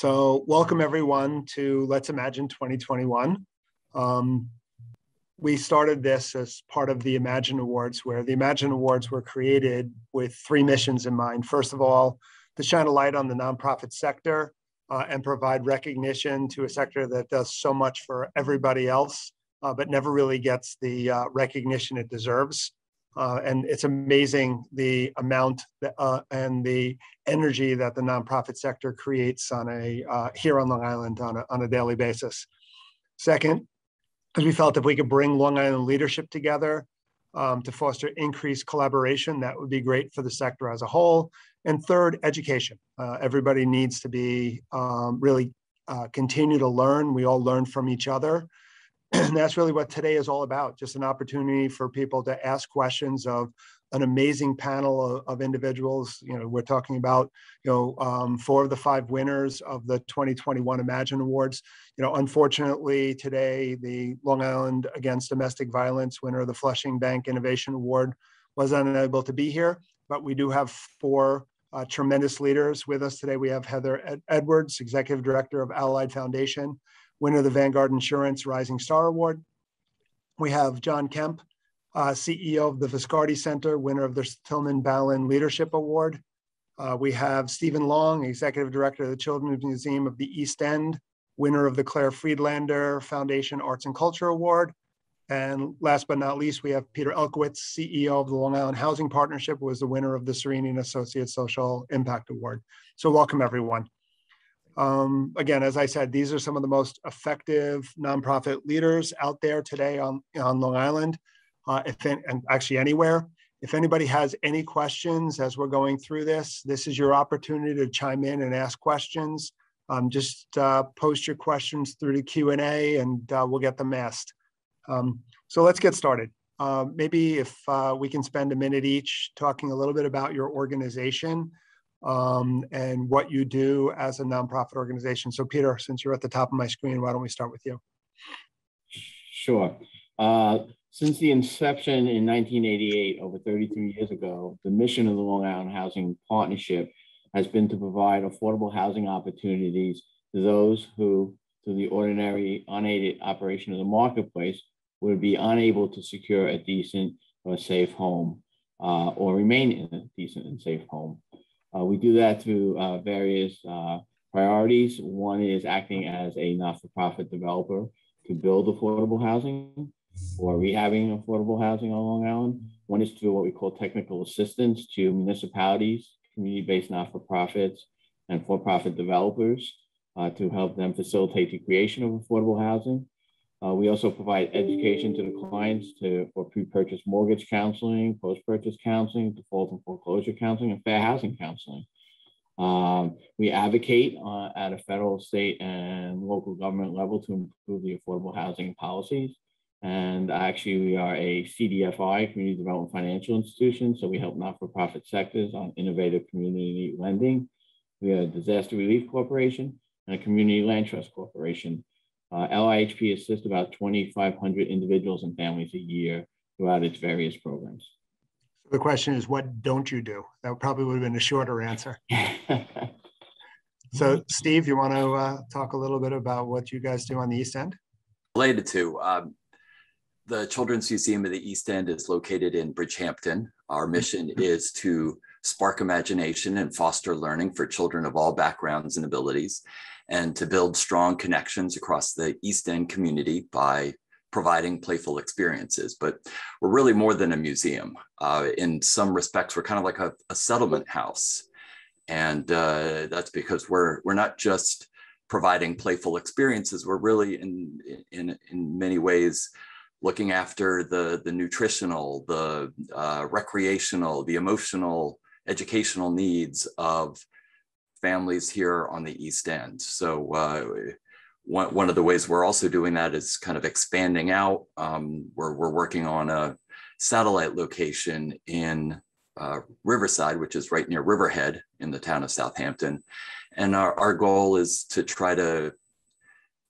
So welcome everyone to Let's Imagine 2021. We started this as part of the Imagine Awards, where the Imagine Awards were created with three missions in mind. First of all, to shine a light on the nonprofit sector and provide recognition to a sector that does so much for everybody else, but never really gets the recognition it deserves. And it's amazing the amount and the energy that the nonprofit sector creates on a, here on Long Island on a daily basis. Second, because we felt if we could bring Long Island leadership together to foster increased collaboration, that would be great for the sector as a whole. And third, education. Everybody needs to be continue to learn. We all learn from each other. And that's really what today is all about, just an opportunity for people to ask questions of an amazing panel of individuals. You know, we're talking about, you know, 4 of the 5 winners of the 2021 Imagine Awards. You know, unfortunately today, the Long Island Against Domestic Violence winner of the Flushing Bank Innovation Award was unable to be here, but we do have 4 tremendous leaders with us today. We have Heather Edwards, Executive Director of Allied Foundation, winner of the Vanguard Insurance Rising Star Award. We have John Kemp, CEO of the Viscardi Center, winner of the Tillman Balin Leadership Award. We have Stephen Long, Executive Director of the Children's Museum of the East End, winner of the Claire Friedlander Foundation Arts and Culture Award. And last but not least, we have Peter Elkowitz, CEO of the Long Island Housing Partnership, who was the winner of the Serenian Associates Social Impact Award. So welcome everyone. Again, as I said, these are some of the most effective nonprofit leaders out there today on Long Island, and actually anywhere. If anybody has any questions as we're going through this, this is your opportunity to chime in and ask questions. Just post your questions through the Q&A and we'll get them asked. So let's get started. Maybe if we can spend a minute each talking a little bit about your organization and what you do as a nonprofit organization. So Peter, since you're at the top of my screen, why don't we start with you? Sure. Since the inception in 1988, over 33 years ago, the mission of the Long Island Housing Partnership has been to provide affordable housing opportunities to those who, through the ordinary unaided operation of the marketplace, would be unable to secure a decent or safe home or remain in a decent and safe home. We do that through various priorities. One is acting as a not-for-profit developer to build affordable housing or rehabbing affordable housing on Long Island. One is through what we call technical assistance to municipalities, community-based not-for-profits, and for-profit developers to help them facilitate the creation of affordable housing. We also provide education to the clients for pre-purchase mortgage counseling, post-purchase counseling, default and foreclosure counseling, and fair housing counseling. We advocate at a federal, state, and local government level to improve the affordable housing policies. And actually, we are a CDFI, Community Development Financial Institution, so we help not-for-profit sectors on innovative community lending. We are a disaster relief corporation and a community land trust corporation. LIHP assists about 2,500 individuals and families a year throughout its various programs. So the question is, what don't you do? That probably would have been a shorter answer. So Steve, you want to talk a little bit about what you guys do on the East End? Related to, the Children's Museum of the East End is located in Bridgehampton. Our mission is to spark imagination and foster learning for children of all backgrounds and abilities, and to build strong connections across the East End community by providing playful experiences. But we're really more than a museum. In some respects, we're kind of like a settlement house. And that's because we're not just providing playful experiences, we're really in many ways looking after the nutritional, the recreational, the emotional, educational needs of families here on the East End. So one of the ways we're also doing that is kind of expanding out. We're working on a satellite location in Riverside, which is right near Riverhead in the town of Southampton. And our goal is to try to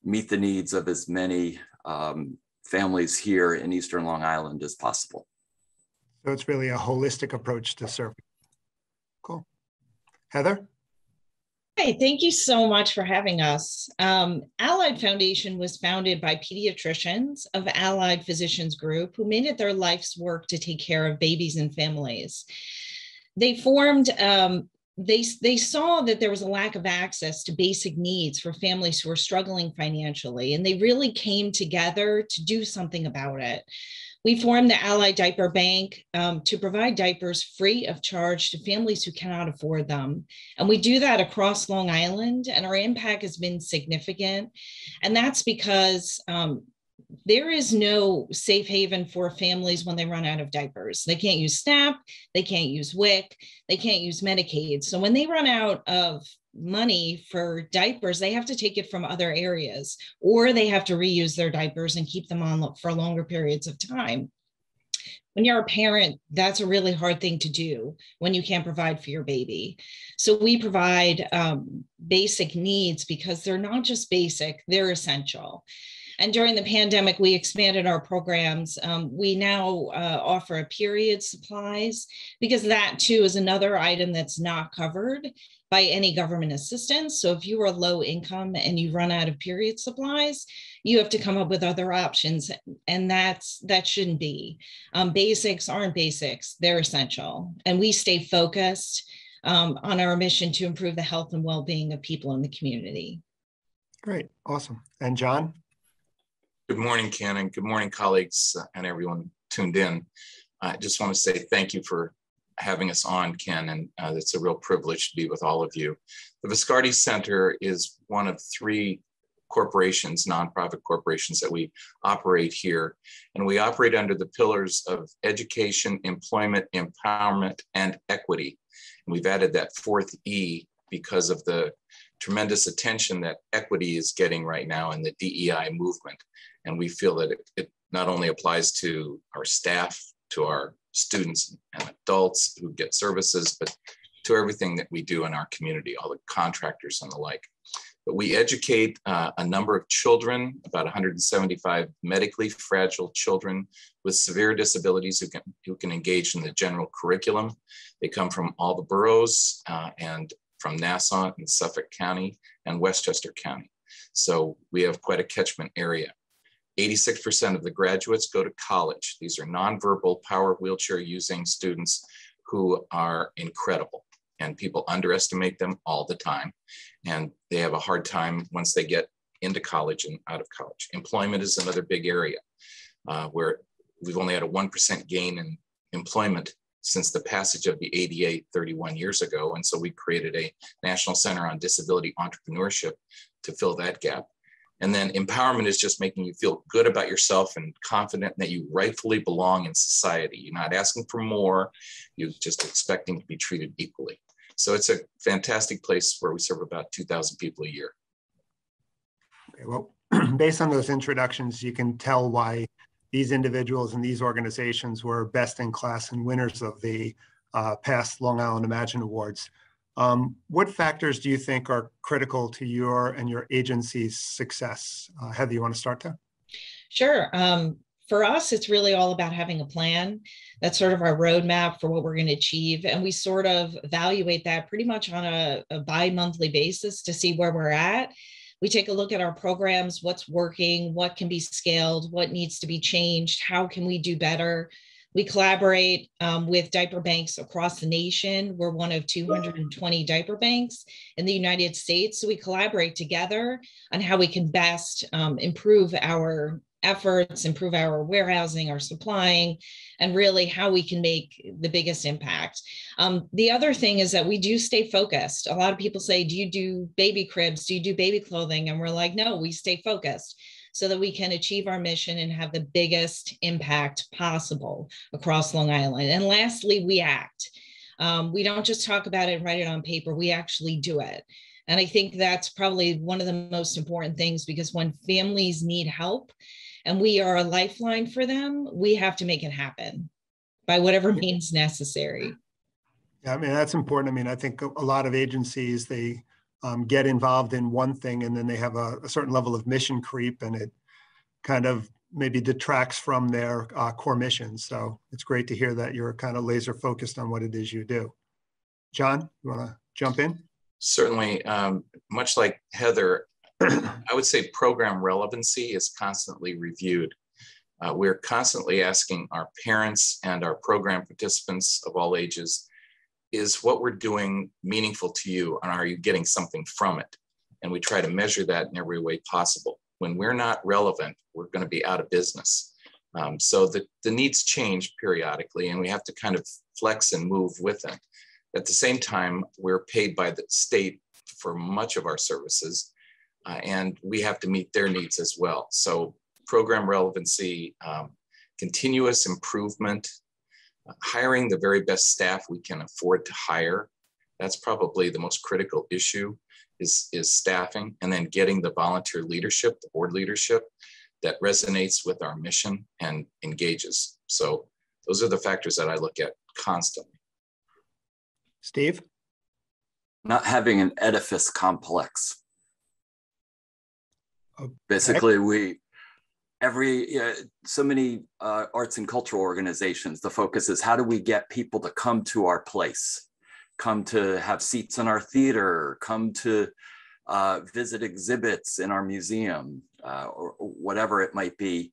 meet the needs of as many families here in Eastern Long Island as possible. So it's really a holistic approach to serving. Cool. Heather? Hey, thank you so much for having us. Allied Foundation was founded by pediatricians of Allied Physicians Group who made it their life's work to take care of babies and families. They formed, they saw that there was a lack of access to basic needs for families who were struggling financially, and they really came together to do something about it. We formed the Allied Diaper Bank to provide diapers free of charge to families who cannot afford them. And we do that across Long Island, and our impact has been significant. And that's because there is no safe haven for families when they run out of diapers. They can't use SNAP, they can't use WIC, they can't use Medicaid. So when they run out of money for diapers, they have to take it from other areas, or they have to reuse their diapers and keep them on for longer periods of time. When you're a parent, that's a really hard thing to do when you can't provide for your baby. So we provide basic needs because they're not just basic, they're essential. And during the pandemic, we expanded our programs. We now offer a period supplies, because that too is another item that's not covered by any government assistance. So if you are low income and you run out of period supplies, you have to come up with other options, and that shouldn't be. Basics aren't basics, they're essential. And we stay focused on our mission to improve the health and well-being of people in the community. Great, awesome. And John? Good morning, Ken, and good morning, colleagues, and everyone tuned in. I just want to say thank you for having us on, Ken, and it's a real privilege to be with all of you. The Viscardi Center is one of three corporations, nonprofit corporations, that we operate here, and we operate under the pillars of education, employment, empowerment, and equity. And we've added that fourth E because of the tremendous attention that equity is getting right now in the DEI movement. And we feel that it not only applies to our staff, to our students and adults who get services, but to everything that we do in our community, all the contractors and the like. But we educate a number of children, about 175 medically fragile children with severe disabilities who can engage in the general curriculum. They come from all the boroughs and from Nassau and Suffolk County and Westchester County. So we have quite a catchment area. 86% of the graduates go to college. These are nonverbal power wheelchair using students who are incredible, and people underestimate them all the time. And they have a hard time once they get into college and out of college. Employment is another big area where we've only had a 1% gain in employment since the passage of the ADA 31 years ago. And so we created a National Center on Disability Entrepreneurship to fill that gap. And then empowerment is just making you feel good about yourself and confident that you rightfully belong in society. You're not asking for more, you're just expecting to be treated equally. So it's a fantastic place where we serve about 2,000 people a year. Okay, well, based on those introductions, you can tell why these individuals and these organizations were best in class and winners of the past Long Island Imagine Awards. What factors do you think are critical to your and your agency's success? Heather, you want to start there? Sure. For us, it's really all about having a plan. That's sort of our roadmap for what we're going to achieve. And we sort of evaluate that pretty much on a bi-monthly basis to see where we're at. We take a look at our programs, what's working, what can be scaled, what needs to be changed, how can we do better. We collaborate with diaper banks across the nation. We're one of 220 diaper banks in the United States. So we collaborate together on how we can best improve our efforts, improve our warehousing, our supplying, and really how we can make the biggest impact. The other thing is that we do stay focused. A lot of people say, do you do baby cribs? Do you do baby clothing? And we're like, no, we stay focused so that we can achieve our mission and have the biggest impact possible across Long Island. And lastly, we act. We don't just talk about it and write it on paper, we actually do it. And I think that's probably one of the most important things, because when families need help, and we are a lifeline for them, we have to make it happen by whatever means necessary. Yeah, I mean, that's important. I mean, I think a lot of agencies, they get involved in one thing and then they have a certain level of mission creep, and it kind of maybe detracts from their core mission. So it's great to hear that you're kind of laser focused on what it is you do. John, you want to jump in? certainly, much like Heather, I would say program relevancy is constantly reviewed. We're constantly asking our parents and our program participants of all ages, is what we're doing meaningful to you, and are you getting something from it? And we try to measure that in every way possible. When we're not relevant, we're going to be out of business. So the needs change periodically, and we have to kind of flex and move with them. At the same time, we're paid by the state for much of our services, and we have to meet their needs as well. So program relevancy, continuous improvement, hiring the very best staff we can afford to hire. That's probably the most critical issue, is staffing, and then getting the volunteer leadership, the board leadership, that resonates with our mission and engages. So those are the factors that I look at constantly. Steve? Not having an edifice complex. Okay. Basically, so many arts and cultural organizations, the focus is how do we get people to come to our place, come to have seats in our theater, come to visit exhibits in our museum, or whatever it might be.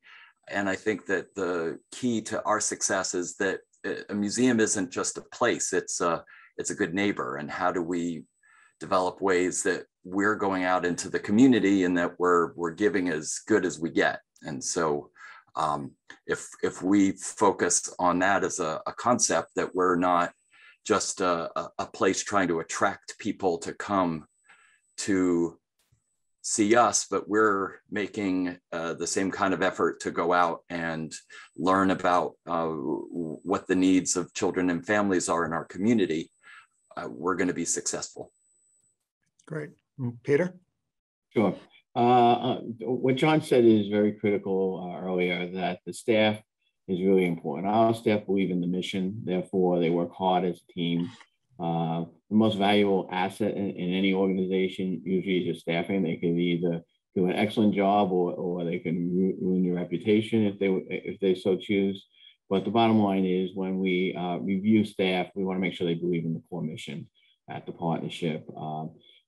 And I think that the key to our success is that a museum isn't just a place, it's a good neighbor. And how do we develop ways that we're going out into the community and that we're giving as good as we get? And so if we focus on that as a concept, that we're not just a place trying to attract people to come to see us, but we're making the same kind of effort to go out and learn about what the needs of children and families are in our community, we're going to be successful. Great. Peter? Sure. What John said is very critical earlier, that the staff is really important. Our staff believe in the mission, therefore they work hard as a team. The most valuable asset in any organization usually is your staffing. They can either do an excellent job or they can ruin your reputation if they so choose. But the bottom line is, when we review staff, we want to make sure they believe in the core mission at the partnership.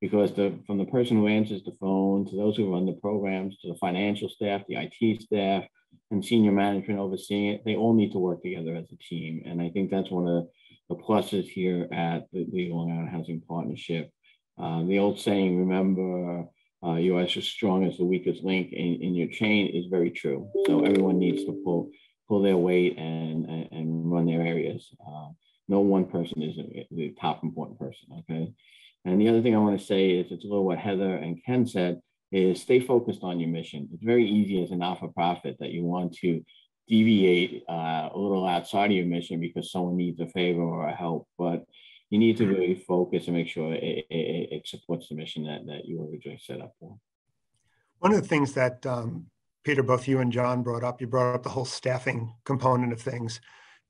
Because from the person who answers the phone, to those who run the programs, to the financial staff, the IT staff, and senior management overseeing it, they all need to work together as a team. And I think that's one of the pluses here at the Long Island Housing Partnership. The old saying, remember, you're as strong as the weakest link in your chain, is very true. So everyone needs to pull their weight and run their areas. No one person is the top important person, okay? And the other thing I want to say is, it's a little what Heather and Ken said, is stay focused on your mission. It's very easy as a not-for-profit that you want to deviate a little outside of your mission because someone needs a favor or a help, but you need to really focus and make sure it supports the mission that you originally set up for. One of the things that Peter, both you and John brought up the whole staffing component of things.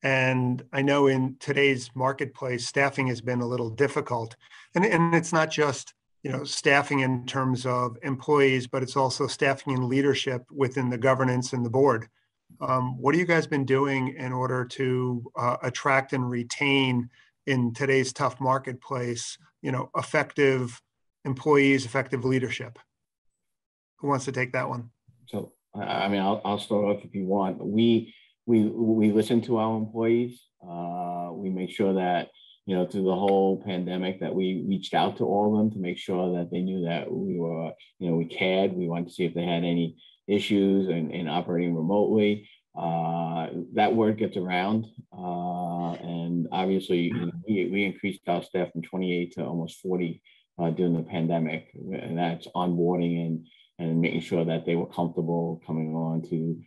And I know in today's marketplace, staffing has been a little difficult. And it's not just, you know, staffing in terms of employees, but it's also staffing and leadership within the governance and the board. What have you guys been doing in order to attract and retain, in today's tough marketplace, you know, effective employees, effective leadership? Who wants to take that one? So, I mean, I'll start off if you want. We listen to our employees. We make sure that, you know, through the whole pandemic, that we reached out to all of them to make sure that they knew that we were, you know, we cared. We wanted to see if they had any issues in operating remotely. That word gets around. And obviously, you know, we increased our staff from 28 to almost 40 during the pandemic. And that's onboarding and making sure that they were comfortable coming on to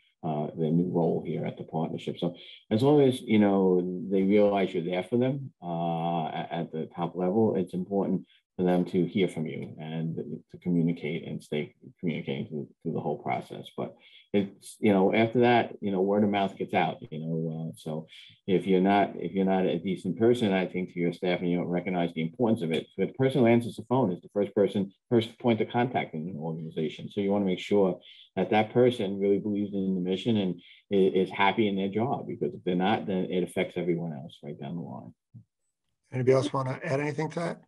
the new role here at the partnership. So as long as, you know, they realize you're there for them at the top level, it's important for them to hear from you and to communicate and stay communicating through the whole process. But it's, you know, after that, you know, word of mouth gets out, you know, so if you're not a decent person, I think, to your staff, and you don't recognize the importance of it, the person who answers the phone is the first point of contact in an organization. So you want to make sure that that person really believes in the mission and is happy in their job, because if they're not, then it affects everyone else right down the line. Anybody else want to add anything to that?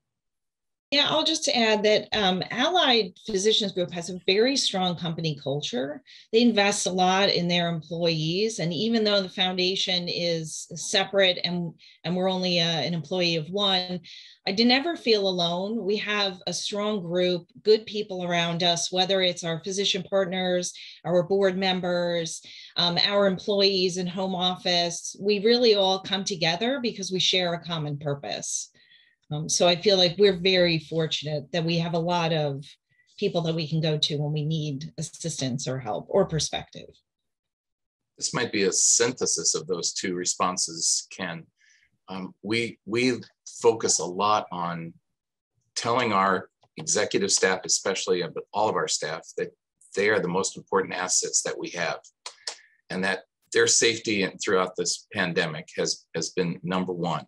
Yeah, I'll just add that Allied Physicians Group has a very strong company culture. They invest a lot in their employees. And even though the foundation is separate and we're only an employee of one, I didn't ever feel alone. We have a strong group, good people around us, whether it's our physician partners, our board members, our employees in home office. We really all come together because we share a common purpose. So I feel like we're very fortunate that we have a lot of people that we can go to when we need assistance or help or perspective. This might be a synthesis of those two responses, Ken. We focus a lot on telling our executive staff, especially, but all of our staff, that they are the most important assets that we have, and that their safety and throughout this pandemic has been number one.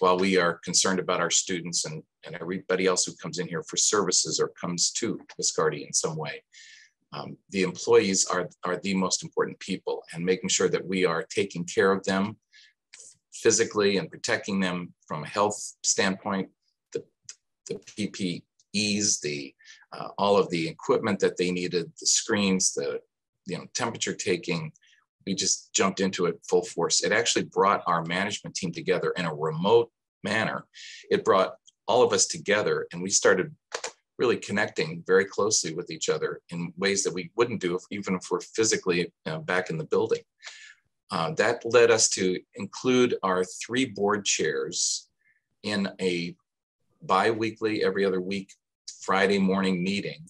While we are concerned about our students and everybody else who comes in here for services or comes to Viscardi in some way, the employees are the most important people, and making sure that we are taking care of them physically and protecting them from a health standpoint, the PPEs, all of the equipment that they needed, the screens, the temperature taking. We just jumped into it full force. It actually brought our management team together in a remote manner. It brought all of us together, and we started really connecting very closely with each other in ways that we wouldn't do even if we're physically back in the building. That led us to include our 3 board chairs in a bi-weekly, every other week, Friday morning meeting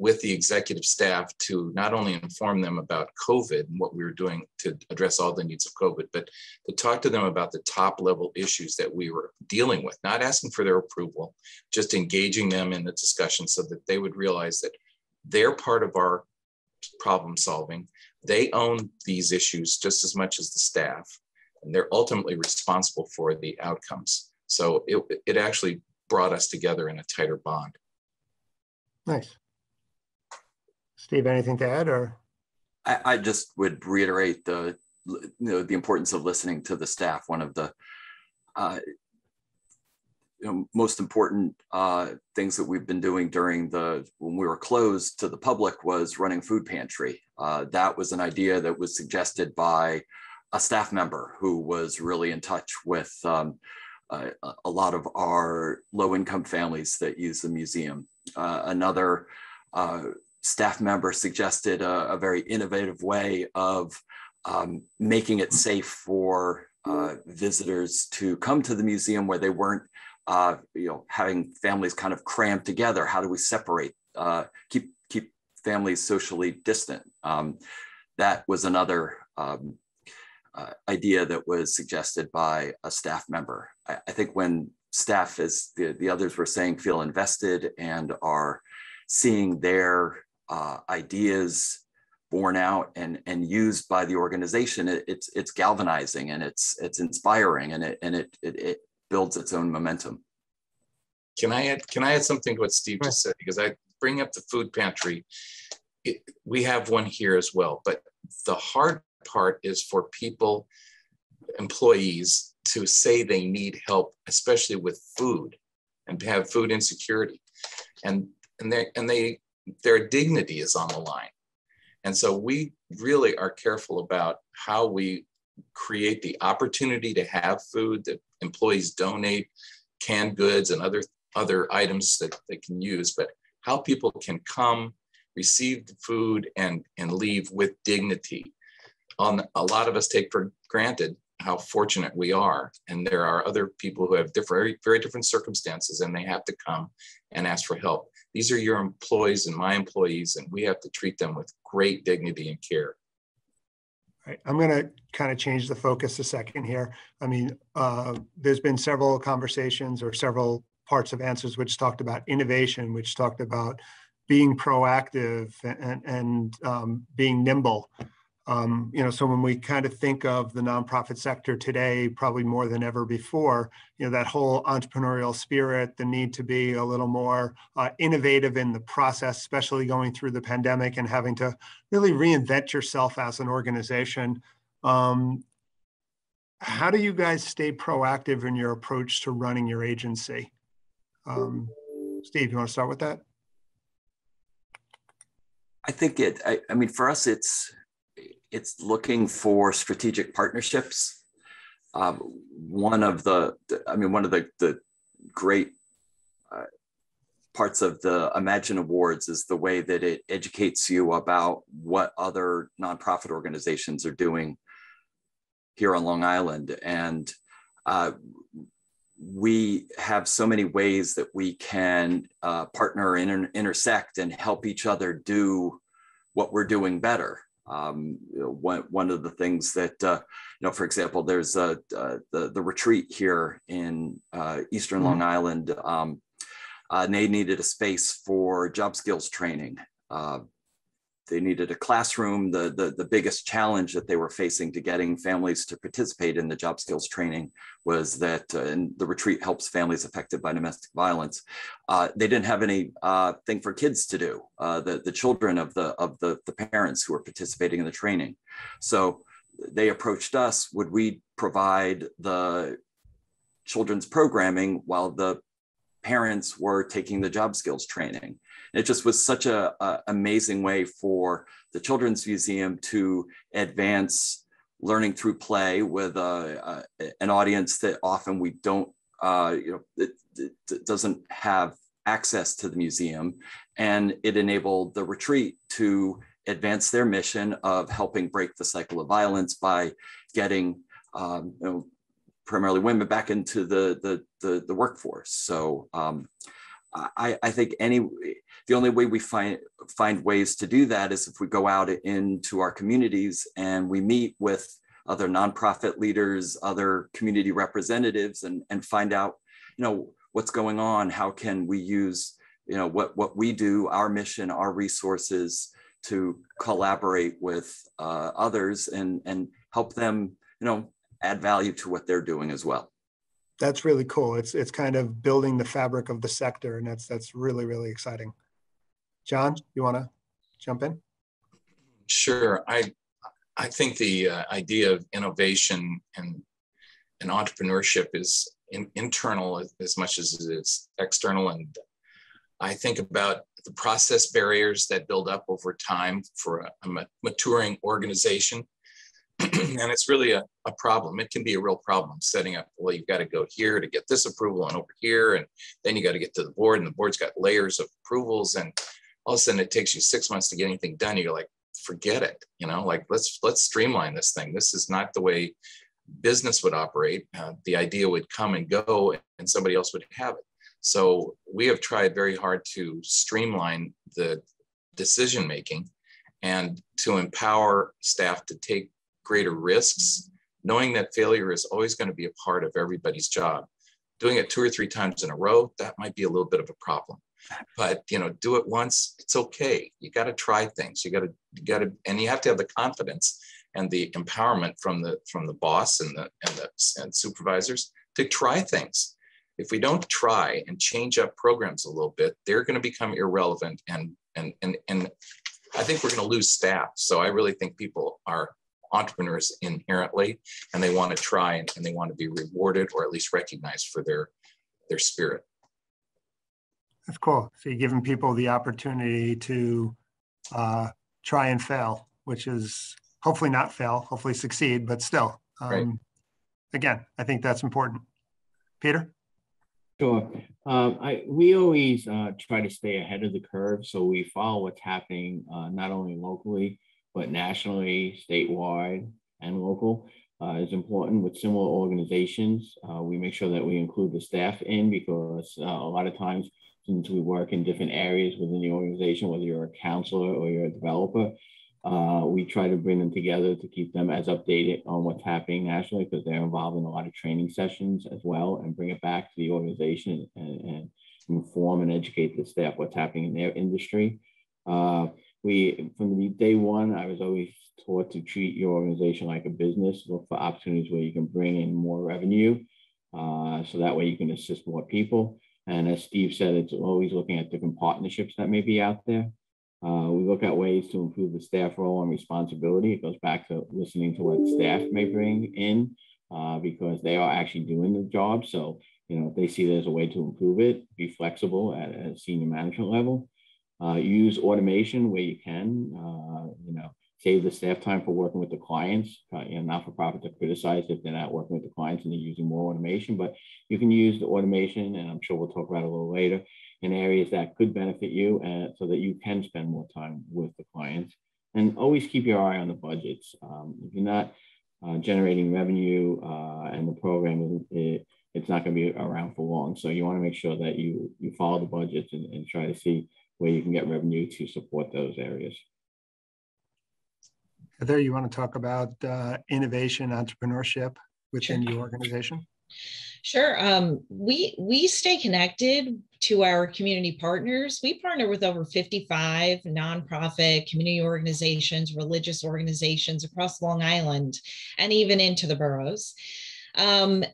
with the executive staff to not only inform them about COVID and what we were doing to address all the needs of COVID, but to talk to them about the top level issues that we were dealing with, not asking for their approval, just engaging them in the discussion so that they would realize that they're part of our problem solving. They own these issues just as much as the staff, and they're ultimately responsible for the outcomes. So it actually brought us together in a tighter bond. Nice. Steve, anything to add, or? I just would reiterate the importance of listening to the staff. One of the most important things that we've been doing when we were closed to the public was running food pantry. That was an idea that was suggested by a staff member who was really in touch with a lot of our low-income families that use the museum. Another staff member suggested a very innovative way of making it safe for visitors to come to the museum where they weren't, having families kind of crammed together. How do we separate, keep families socially distant? That was another idea that was suggested by a staff member. I think when staff, as the others were saying, feel invested and are seeing their ideas borne out and used by the organization, it's galvanizing, and it's inspiring, and it builds its own momentum. Can I add something to what Steve just said, because I bring up the food pantry. We have one here as well, but the hard part is for employees to say they need help, especially with food, and have food insecurity, and their dignity is on the line. And so we really are careful about how we create the opportunity to have food, that employees donate canned goods and other items that they can use, but how people can come, receive the food, and leave with dignity. A lot of us take for granted how fortunate we are. And there are other people who have very different circumstances, and they have to come and ask for help. These are your employees and my employees, and we have to treat them with great dignity and care. All right. I'm going to kind of change the focus a second here. I mean, there's been several conversations or several parts of answers which talked about innovation, which talked about being proactive and being nimble. So when we kind of think of the nonprofit sector today, probably more than ever before, that whole entrepreneurial spirit, the need to be a little more innovative in the process, especially going through the pandemic and having to really reinvent yourself as an organization. How do you guys stay proactive in your approach to running your agency? Steve, you want to start with that? I think it, I mean, for us, it's looking for strategic partnerships. One of the, one of the great parts of the Imagine Awards is the way that it educates you about what other nonprofit organizations are doing here on Long Island. And we have so many ways that we can partner and intersect and help each other do what we're doing better. One of the things that, you know, for example, there's the retreat here in Eastern Long Island. They needed a space for job skills training. They needed a classroom. The biggest challenge that they were facing to getting families to participate in the job skills training was that, and the retreat helps families affected by domestic violence. They didn't have any thing for kids to do, the children of the parents who were participating in the training. So they approached us, would we provide the children's programming while the parents were taking the job skills training. It just was such a amazing way for the Children's Museum to advance learning through play with an audience that often we don't, it doesn't have access to the museum. And it enabled the retreat to advance their mission of helping break the cycle of violence by getting, primarily women back into the workforce. So I think the only way we find ways to do that is if we go out into our communities and we meet with other nonprofit leaders, other community representatives, and find out, you know, what's going on, how can we use, you know, what we do, our mission, our resources to collaborate with others and help them, you know, add value to what they're doing as well. That's really cool. It's kind of building the fabric of the sector, and that's really, really exciting. John, you want to jump in? Sure. I think the idea of innovation and entrepreneurship is internal as much as it is external. And I think about the process barriers that build up over time for a maturing organization. And it's really a problem. It can be a real problem setting up, well, you've got to go here to get this approval and over here. And then you got to get to the board, and the board's got layers of approvals. And all of a sudden it takes you 6 months to get anything done. You're like, forget it. You know, like, let's streamline this thing. This is not the way business would operate. The idea would come and go and somebody else would have it. So we have tried very hard to streamline the decision-making and to empower staff to take greater risks, knowing that failure is always going to be a part of everybody's job. Doing it 2 or 3 times in a row, that might be a little bit of a problem. But, you know, do it once, it's okay. You got to try things. You got to, and you have to have the confidence and the empowerment from the boss and supervisors to try things. If we don't try and change up programs a little bit, they're going to become irrelevant, and I think we're going to lose staff. So I really think people are entrepreneurs inherently, and they want to try, and they want to be rewarded or at least recognized for their spirit. That's cool. So you're giving people the opportunity to try and fail, which is hopefully not fail, hopefully succeed, but still, right. Again, I think that's important. Peter? Sure. We always try to stay ahead of the curve. So we follow what's happening not only locally, but nationally, statewide, and local is important. With similar organizations, we make sure that we include the staff in, because a lot of times, since we work in different areas within the organization, whether you're a counselor or you're a developer, we try to bring them together to keep them as updated on what's happening nationally, because they're involved in a lot of training sessions as well, and bring it back to the organization and inform and educate the staff what's happening in their industry. From the day one, I was always taught to treat your organization like a business, look for opportunities where you can bring in more revenue, so that way you can assist more people. And as Steve said, it's always looking at different partnerships that may be out there. We look at ways to improve the staff role and responsibility. It goes back to listening to what staff may bring in, because they are actually doing the job. So you know, if they see there's a way to improve it, be flexible at a senior management level. Use automation where you can, you know, save the staff time for working with the clients. You know, not-for-profits are criticized if they're not working with the clients and they're using more automation, but you can use the automation, and I'm sure we'll talk about it a little later, in areas that could benefit you so that you can spend more time with the clients. And always keep your eye on the budgets. If you're not generating revenue and the program, it's not going to be around for long. So you want to make sure that you follow the budgets and try to see where you can get revenue to support those areas. Heather, you want to talk about innovation, entrepreneurship within your organization? Sure. We stay connected to our community partners. We partner with over 55 nonprofit community organizations, religious organizations across Long Island, and even into the boroughs. And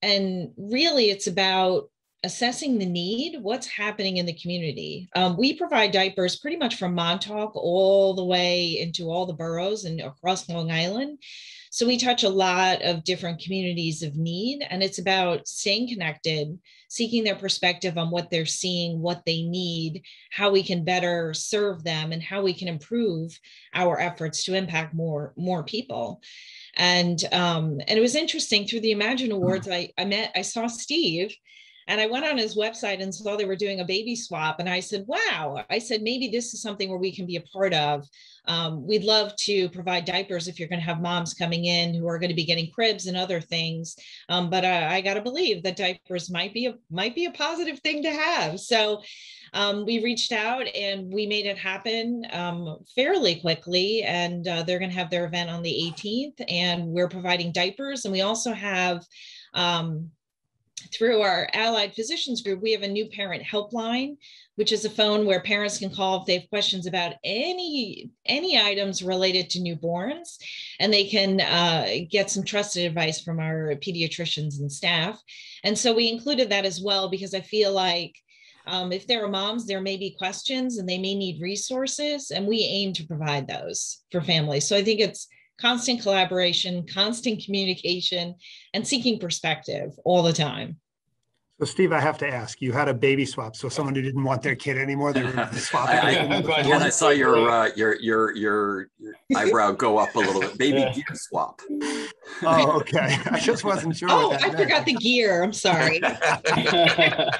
really, it's about assessing the need, what's happening in the community. We provide diapers pretty much from Montauk all the way into all the boroughs and across Long Island. So we touch a lot of different communities of need, and it's about staying connected, seeking their perspective on what they're seeing, what they need, how we can better serve them, and how we can improve our efforts to impact more people. And it was interesting, through the Imagine Awards, I saw Steve, and I went on his website and saw they were doing a baby swap. And I said, wow, I said, maybe this is something where we can be a part of. We'd love to provide diapers if you're going to have moms coming in who are going to be getting cribs and other things. But I got to believe that diapers might be a positive thing to have. So we reached out and we made it happen fairly quickly. And they're going to have their event on the 18th. And we're providing diapers. And we also have... through our Allied Physicians Group, we have a new parent helpline, which is a phone where parents can call if they have questions about any items related to newborns, and they can get some trusted advice from our pediatricians and staff. And so we included that as well, because I feel like if there are moms, there may be questions and they may need resources, and we aim to provide those for families. So I think it's constant collaboration, constant communication, and seeking perspective all the time. So, Steve, I have to ask, you had a baby swap. So, someone who didn't want their kid anymore, they were swapping. When I saw your eyebrow go up a little bit, baby gear swap. Oh, okay. I just wasn't sure. Oh, I forgot the gear. I'm sorry. Minor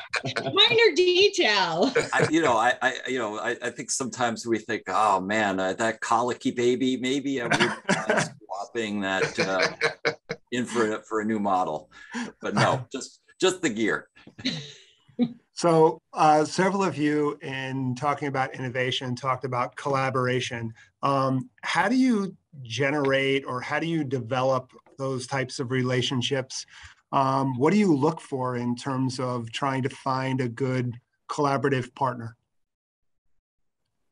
detail. I think sometimes we think, oh man, that colicky baby. Maybe I would swapping that in for a new model, but no, just the gear. So several of you, in talking about innovation, talked about collaboration. How do you generate, or how do you develop those types of relationships? What do you look for in terms of trying to find a good collaborative partner?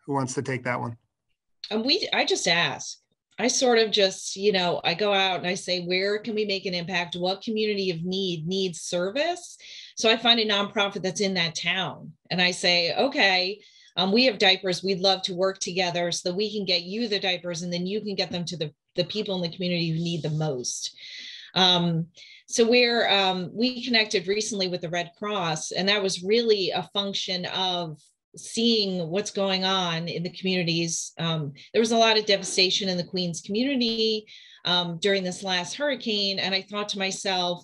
Who wants to take that one? I just ask. I sort of just, you know, I go out and I say, where can we make an impact? What community of need needs service? So I find a nonprofit that's in that town, and I say, okay, we have diapers. We'd love to work together so that we can get you the diapers, and then you can get them to the people in the community who need the most. So we're, we connected recently with the Red Cross, and that was really a function of seeing what's going on in the communities. There was a lot of devastation in the Queens community during this last hurricane. And I thought to myself,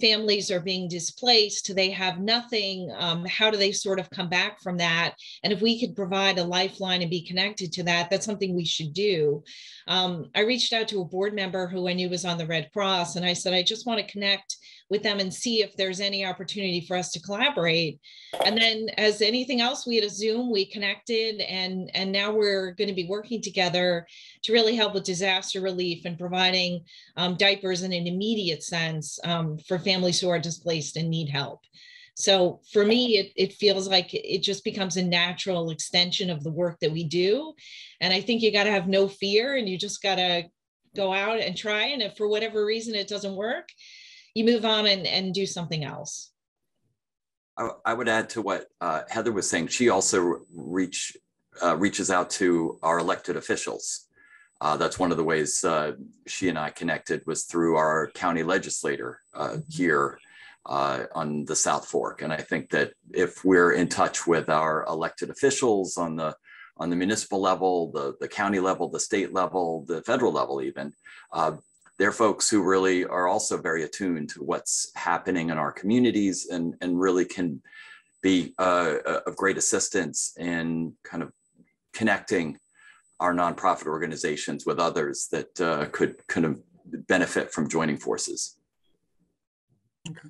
families are being displaced. They have nothing. How do they sort of come back from that? And if we could provide a lifeline and be connected to that, that's something we should do. I reached out to a board member who I knew was on the Red Cross, and I said, I just want to connect with them and see if there's any opportunity for us to collaborate. And then, as anything else, we had a Zoom, we connected, and now we're going to be working together to really help with disaster relief and providing diapers in an immediate sense for families who are displaced and need help. So for me, it feels like it just becomes a natural extension of the work that we do. And I think you got to have no fear, and you just got to go out and try. And if for whatever reason it doesn't work, you move on and do something else. I would add to what Heather was saying. She also reaches out to our elected officials. That's one of the ways she and I connected, was through our county legislator here on the South Fork. And I think that if we're in touch with our elected officials on the municipal level, the county level, the state level, the federal level even, they're folks who really are also very attuned to what's happening in our communities and really can be of great assistance in kind of connecting our nonprofit organizations with others that could kind of benefit from joining forces. Okay.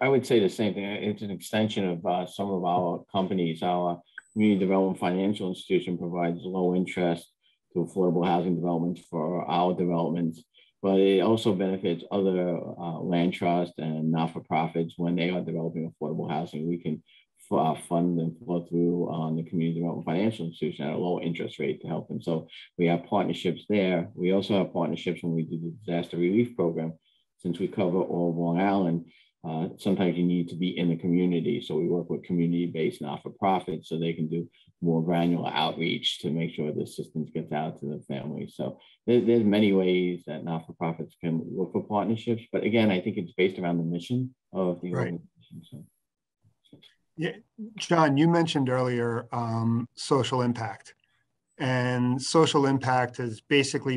I would say the same thing. It's an extension of some of our companies. Our community development financial institution provides low interest to affordable housing developments for our developments, but it also benefits other land trusts and not-for-profits when they are developing affordable housing. We can fund and flow through on the community development financial institution at a low interest rate to help them. So we have partnerships there. We also have partnerships when we do the disaster relief program. Since we cover all of Long Island, sometimes you need to be in the community. So we work with community-based not-for-profits so they can do more granular outreach to make sure the assistance gets out to the families. So there's many ways that not-for-profits can look for partnerships. But again, I think it's based around the mission of the organization. So. Yeah, John, you mentioned earlier social impact. And social impact has basically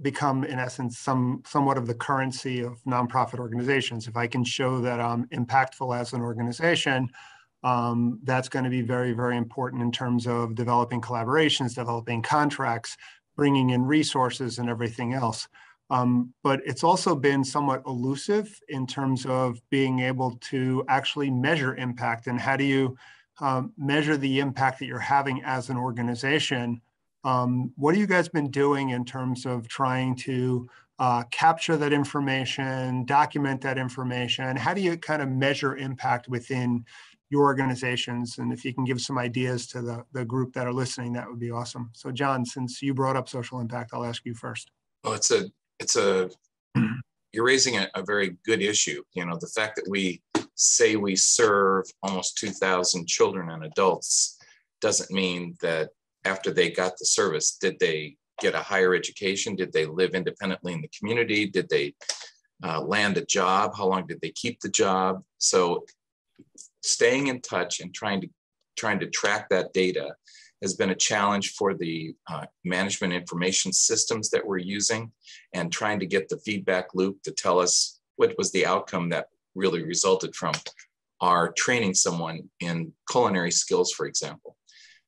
become, in essence, somewhat of the currency of nonprofit organizations. If I can show that I'm impactful as an organization, that's going to be very, very important in terms of developing collaborations, developing contracts, bringing in resources and everything else. But it's also been somewhat elusive in terms of being able to actually measure impact, and how do you measure the impact that you're having as an organization. What have you guys been doing in terms of trying to capture that information, document that information? How do you kind of measure impact within your organizations? And if you can give some ideas to the group that are listening, that would be awesome. So John, since you brought up social impact, I'll ask you first. Well, you're raising a very good issue. You know, the fact that we say we serve almost 2,000 children and adults doesn't mean that after they got the service, did they get a higher education? Did they live independently in the community? Did they land a job? How long did they keep the job? So staying in touch and trying to track that data has been a challenge for the management information systems that we're using, and trying to get the feedback loop to tell us what was the outcome that really resulted from our training someone in culinary skills, for example.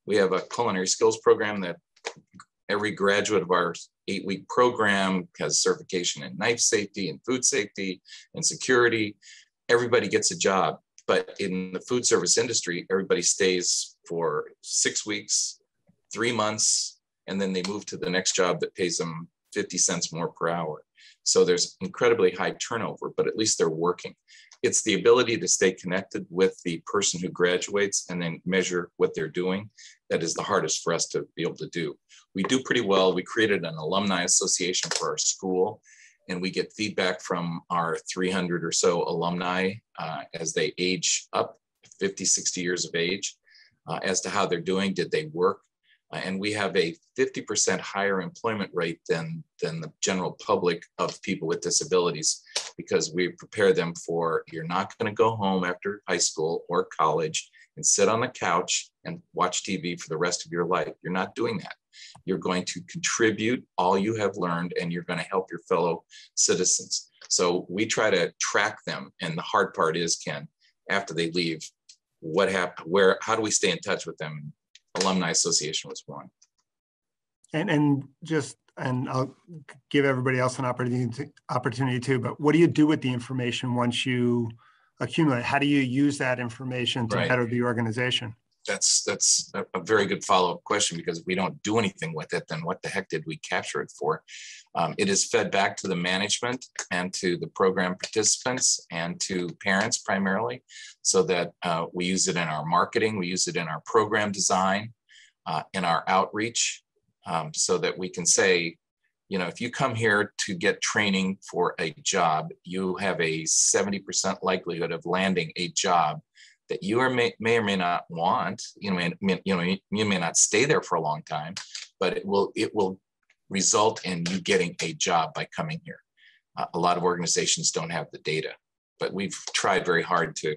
We have a culinary skills program that every graduate of our 8-week program has certification in knife safety and food safety and security. Everybody gets a job, but in the food service industry, everybody stays for 6 weeks, 3 months, and then they move to the next job that pays them 50 cents more per hour. So there's incredibly high turnover, but at least they're working. It's the ability to stay connected with the person who graduates and then measure what they're doing. That is the hardest for us to be able to do. We do pretty well. We created an alumni association for our school, and we get feedback from our 300 or so alumni as they age up, 50, 60 years of age, as to how they're doing. Did they work? And we have a 50% higher employment rate than the general public of people with disabilities, because we prepare them for, you're not going to go home after high school or college and sit on the couch and watch TV for the rest of your life. You're not doing that. You're going to contribute all you have learned, and you're going to help your fellow citizens. So we try to track them. And the hard part is, Ken, after they leave, what happened? Where? How do we stay in touch with them? Alumni Association was one. And I'll give everybody else an opportunity too, but what do you do with the information once you accumulate? How do you use that information to better the organization? That's a very good follow-up question, because if we don't do anything with it, then what the heck did we capture it for? It is fed back to the management and to the program participants and to parents primarily, so that we use it in our marketing, we use it in our program design, in our outreach, so that we can say, you know, if you come here to get training for a job, you have a 70% likelihood of landing a job that you may or may not want. You may not stay there for a long time, but it will result in you getting a job by coming here. A lot of organizations don't have the data. but we've tried very hard to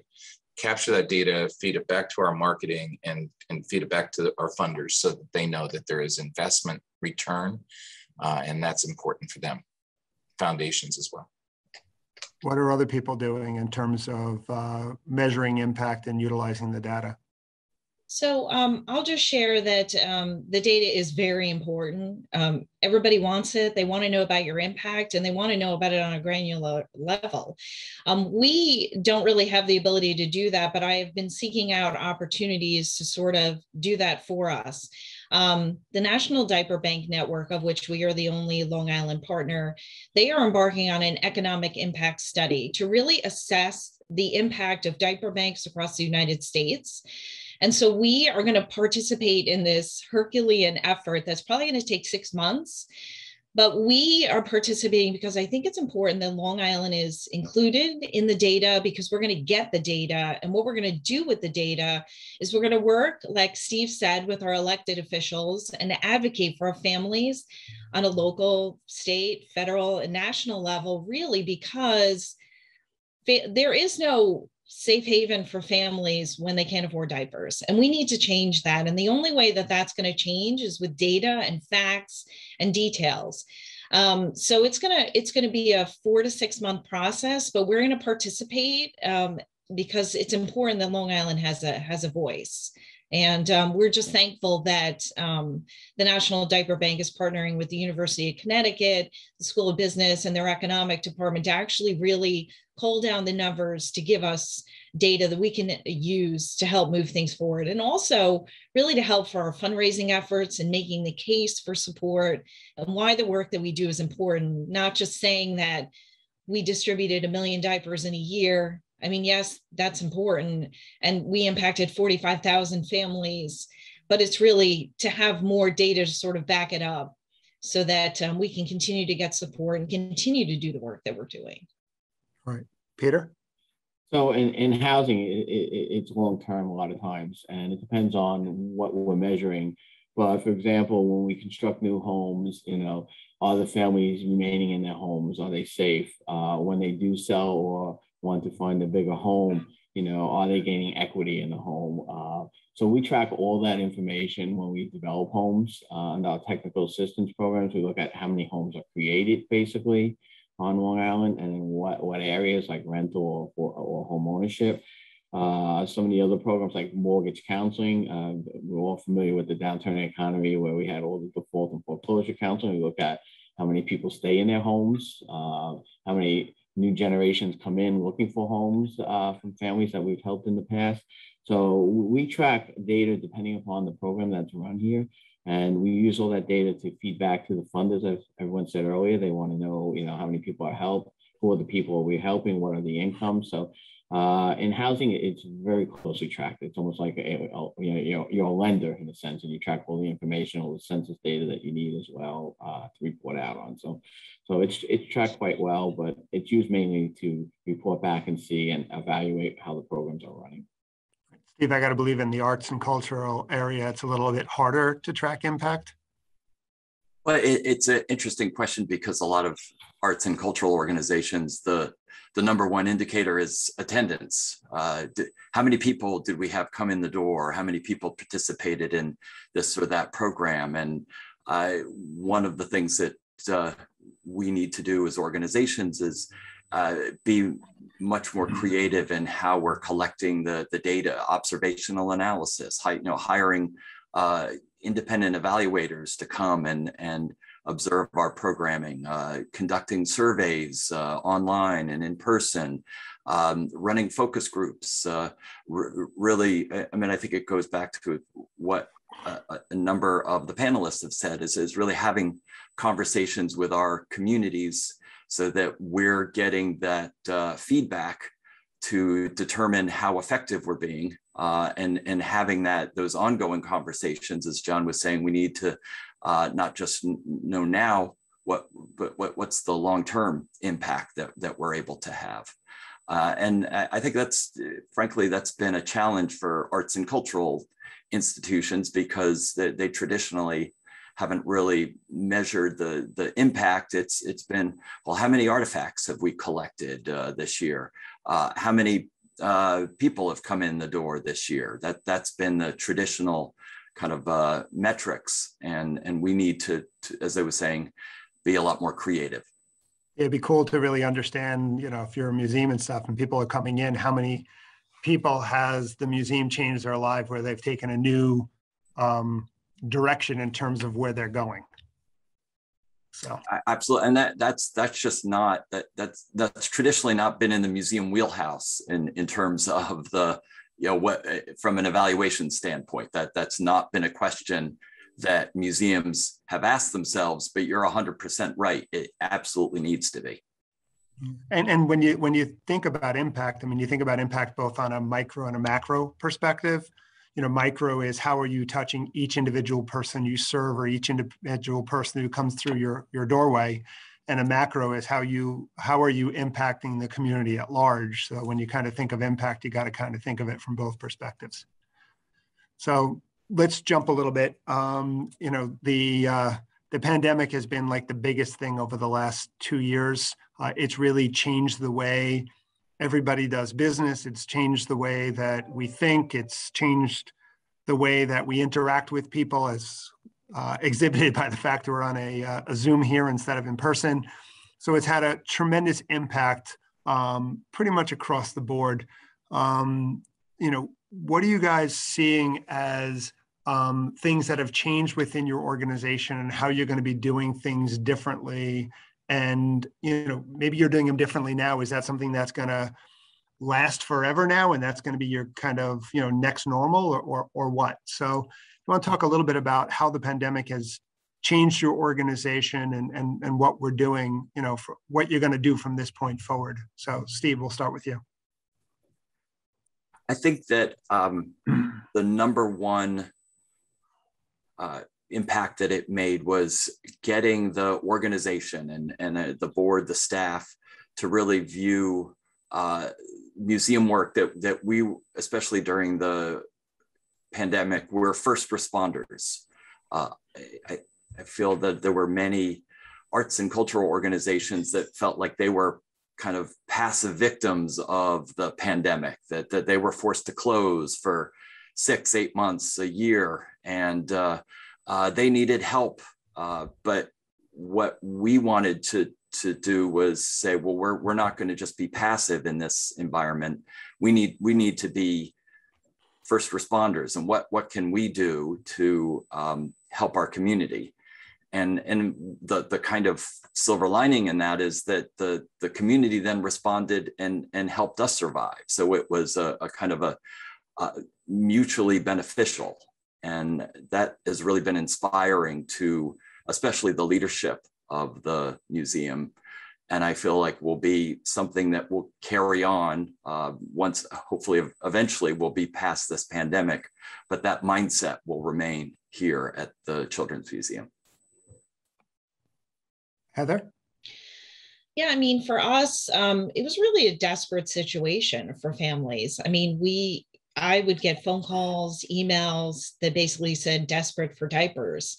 capture that data, feed it back to our marketing, and feed it back to our funders so that they know that there is investment return, and that's important for them, foundations as well. What are other people doing in terms of measuring impact and utilizing the data? So I'll just share that the data is very important. Everybody wants it. They want to know about your impact, and they want to know about it on a granular level. We don't really have the ability to do that, but I have been seeking out opportunities to sort of do that for us. The National Diaper Bank Network, of which we are the only Long Island partner, they are embarking on an economic impact study to really assess the impact of diaper banks across the United States. And so we are going to participate in this Herculean effort that's probably going to take 6 months, but we are participating because I think it's important that Long Island is included in the data, because we're going to get the data. And what we're going to do with the data is we're going to work, like Steve said, with our elected officials and advocate for our families on a local, state, federal, and national level, really, because there is no safe haven for families when they can't afford diapers. And we need to change that. And the only way that that's going to change is with data and facts and details. So it's gonna be a 4 to 6 month process, but we're going to participate because it's important that Long Island has a voice. And we're just thankful that the National Diaper Bank is partnering with the University of Connecticut, the School of Business, and their economic department to actually really pull down the numbers to give us data that we can use to help move things forward. And also really to help for our fundraising efforts and making the case for support and why the work that we do is important, not just saying that we distributed 1 million diapers in a year. I mean, yes, that's important. And we impacted 45,000 families, but it's really to have more data to sort of back it up so that we can continue to get support and continue to do the work that we're doing. Right. Peter? So in housing, it's long term a lot of times, and it depends on what we're measuring. But for example, when we construct new homes, you know, are the families remaining in their homes? Are they safe? When they do sell or want to find a bigger home, you know, are they gaining equity in the home? So we track all that information when we develop homes. Under our technical assistance programs, we look at how many homes are created basically on Long Island, and in what areas, like rental or home ownership. Some of the other programs like mortgage counseling, we're all familiar with the downturn economy where we had all the default and foreclosure counseling. We look at how many people stay in their homes, how many new generations come in looking for homes from families that we've helped in the past. So we track data depending upon the program that's run here. And we use all that data to feed back to the funders. As everyone said earlier, they want to know, you know, how many people are helped, who are the people we're helping, what are the incomes. So in housing, it's very closely tracked. It's almost like you're a lender in a sense, and you track all the information, all the census data that you need as well to report out on. So it's tracked quite well, but it's used mainly to report back and see and evaluate how the programs are running. Steve, I got to believe in the arts and cultural area, it's a little bit harder to track impact. Well, it's an interesting question, because a lot of arts and cultural organizations, the number one indicator is attendance. How many people did we have come in the door? How many people participated in this or that program? And one of the things that we need to do as organizations is be much more creative in how we're collecting the data, observational analysis, hiring independent evaluators to come and observe our programming, conducting surveys online and in person, running focus groups. Really, I mean, I think it goes back to what a number of the panelists have said is really having conversations with our communities so that we're getting that feedback to determine how effective we're being, and having those ongoing conversations. As John was saying, we need to not just know now what's the long-term impact that we're able to have. And I think frankly, that's been a challenge for arts and cultural institutions, because they traditionally haven't really measured the impact. It's been, well, how many artifacts have we collected this year? How many people have come in the door this year? That's been the traditional kind of metrics. And we need to, as I was saying, be a lot more creative. It'd be cool to really understand, you know, if you're a museum and stuff and people are coming in, how many people has the museum changed their life where they've taken a new direction in terms of where they're going. So absolutely, and that's just not that's traditionally not been in the museum wheelhouse in terms of the, you know, what from an evaluation standpoint, that's not been a question that museums have asked themselves, but you're 100% right. It absolutely needs to be. And when you think about impact, I mean, you think about impact both on a micro and a macro perspective. You know, micro is how are you touching each individual person you serve or each individual person who comes through your doorway, and a macro is how are you impacting the community at large. So when you kind of think of impact, you got to kind of think of it from both perspectives. So let's jump a little bit. You know, the pandemic has been like the biggest thing over the last 2 years. It's really changed the way everybody does business. It's changed the way that we think. It's changed the way that we interact with people, as exhibited by the fact that we're on a Zoom here instead of in person. So it's had a tremendous impact pretty much across the board. You know, what are you guys seeing as things that have changed within your organization and how you're going to be doing things differently? And, you know, maybe you're doing them differently now. Is that something that's going to last forever now? And that's going to be your kind of, you know, next normal or what? So I want to talk a little bit about how the pandemic has changed your organization and what we're doing, you know, for what you're going to do from this point forward. So Steve, we'll start with you. I think that the number one impact that it made was getting the organization and the board, the staff, to really view museum work that we, especially during the pandemic, were first responders. I feel that there were many arts and cultural organizations that felt like they were kind of passive victims of the pandemic, that they were forced to close for 6, 8 months, a year, and they needed help. But what we wanted to do was say, well, we're not going to just be passive in this environment. We need to be first responders, and what can we do to help our community? And the kind of silver lining in that is that the community then responded and helped us survive. So it was a kind of a mutually beneficial. And that has really been inspiring to, especially the leadership of the museum. And I feel like will be something that will carry on once, hopefully, eventually we'll be past this pandemic, but that mindset will remain here at the Children's Museum. Heather? Yeah, I mean, for us, it was really a desperate situation for families. I mean, I would get phone calls, emails that basically said desperate for diapers.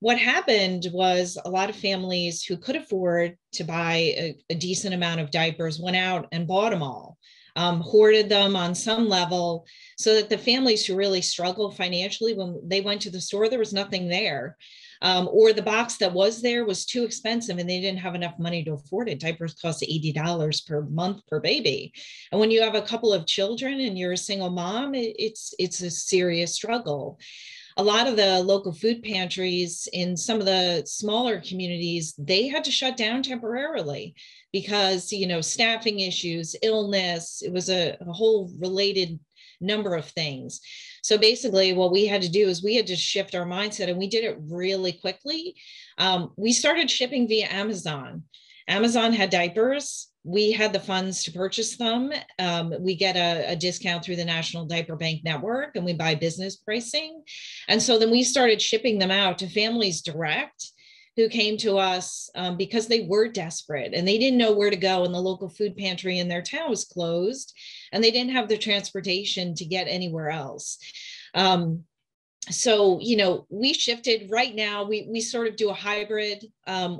What happened was a lot of families who could afford to buy a decent amount of diapers went out and bought them all, hoarded them on some level, so that the families who really struggled financially, when they went to the store, there was nothing there. Or the box that was there was too expensive and they didn't have enough money to afford it. Diapers cost $80 per month per baby. And when you have a couple of children and you're a single mom, it's a serious struggle. A lot of the local food pantries in some of the smaller communities, they had to shut down temporarily because, you know, staffing issues, illness, it was a whole related number of things. So basically what we had to do is we had to shift our mindset, and we did it really quickly. We started shipping via Amazon. Amazon had diapers. We had the funds to purchase them. We get a discount through the National Diaper Bank Network, and we buy business pricing. And so then we started shipping them out to families direct, who came to us because they were desperate and they didn't know where to go, and the local food pantry in their town was closed and they didn't have the transportation to get anywhere else. So, you know, we shifted right now, we sort of do a hybrid.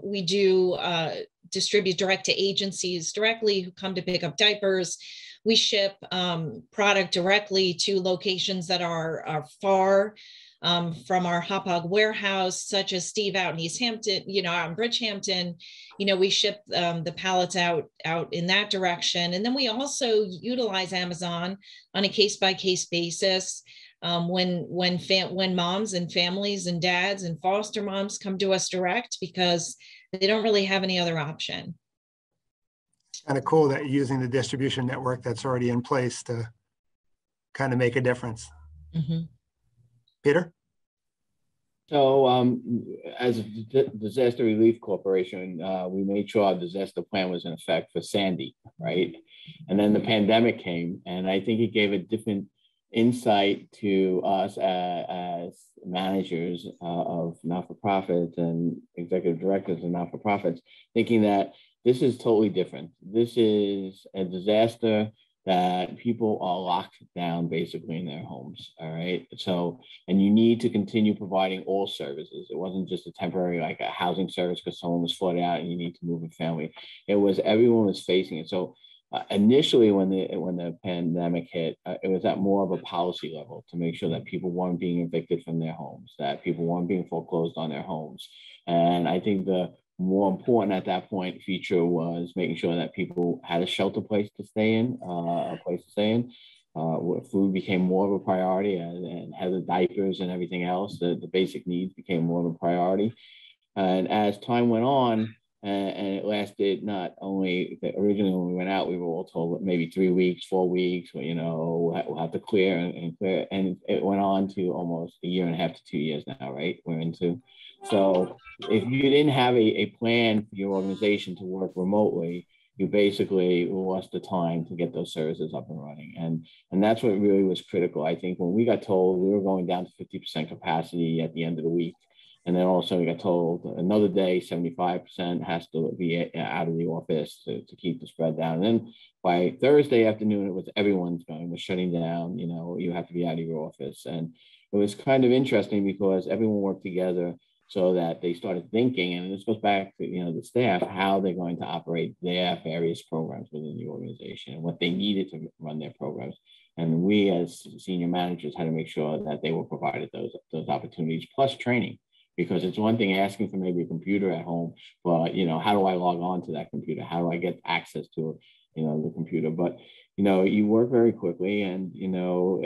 We do distribute direct to agencies directly who come to pick up diapers. We ship product directly to locations that are far from our Hauppauge warehouse, such as Steve out in East Hampton, you know, out in Bridgehampton. You know, we ship the pallets out in that direction. And then we also utilize Amazon on a case-by-case basis. When moms and families and dads and foster moms come to us direct because they don't really have any other option. Kind of cool that you're using the distribution network that's already in place to kind of make a difference. Mm-hmm. Peter? So as a disaster relief corporation, we made sure our disaster plan was in effect for Sandy, right? And then the pandemic came, and I think it gave a different insight to us as managers of not-for-profits and executive directors of not-for-profits, thinking that this is totally different. This is a disaster that people are locked down basically in their homes. All right. So, and you need to continue providing all services. It wasn't just a temporary, like a housing service because someone was flooded out and you need to move a family. It was everyone was facing it. So initially, when the pandemic hit, it was at more of a policy level to make sure that people weren't being evicted from their homes, that people weren't being foreclosed on their homes. And I think the more important at that point feature was making sure that people had a shelter place to stay in, where food became more of a priority, and had the diapers and everything else, the basic needs became more of a priority. And as time went on, and it lasted not only originally when we went out, we were all told maybe 3 weeks, 4 weeks, you know, we'll have to clear and clear. And it went on to almost a year and a half to 2 years now, right? We're into. So if you didn't have a plan for your organization to work remotely, you basically lost the time to get those services up and running. And that's what really was critical. I think when we got told we were going down to 50% capacity at the end of the week, and then also we got told another day, 75% has to be out of the office to keep the spread down. And then by Thursday afternoon, it was everyone's going, we're shutting down, you know, you have to be out of your office. And it was kind of interesting because everyone worked together so that they started thinking, and this goes back to, you know, the staff, how they're going to operate their various programs within the organization and what they needed to run their programs. And we as senior managers had to make sure that they were provided those opportunities plus training. Because it's one thing asking for maybe a computer at home, but, you know, how do I log on to that computer? How do I get access to, you know, the computer? But, you know, you work very quickly, and, you know,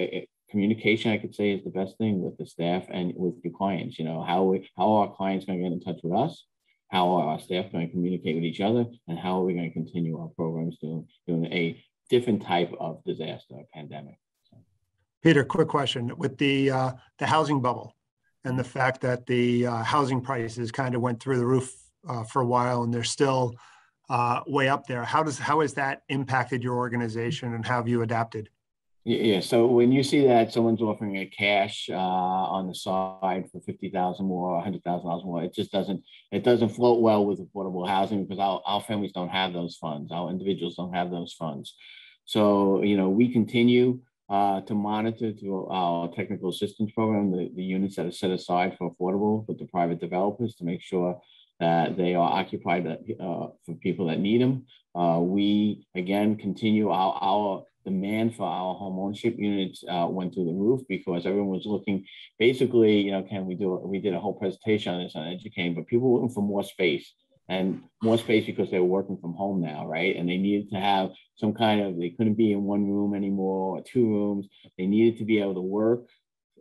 communication, I could say, is the best thing with the staff and with your clients. You know, how are our clients going to get in touch with us? How are our staff going to communicate with each other? And how are we going to continue our programs doing a different type of disaster, a pandemic? So. Peter, quick question. With the housing bubble, and the fact that the housing prices kind of went through the roof for a while, and they're still way up there. How has that impacted your organization, and how have you adapted? Yeah, so when you see that someone's offering a cash on the side for $50,000 more, $100,000 more, it doesn't float well with affordable housing because our families don't have those funds, our individuals don't have those funds. So, you know, we continue to monitor through our technical assistance program, the units that are set aside for affordable with the private developers to make sure that they are occupied for people that need them. We, again, continue our demand for our home ownership units went through the roof because everyone was looking, basically, you know, we did a whole presentation on this on Educate, but people were looking for more space. And more space because they were working from home now, right? And they needed to have some kind of, they couldn't be in one room anymore or two rooms. They needed to be able to work,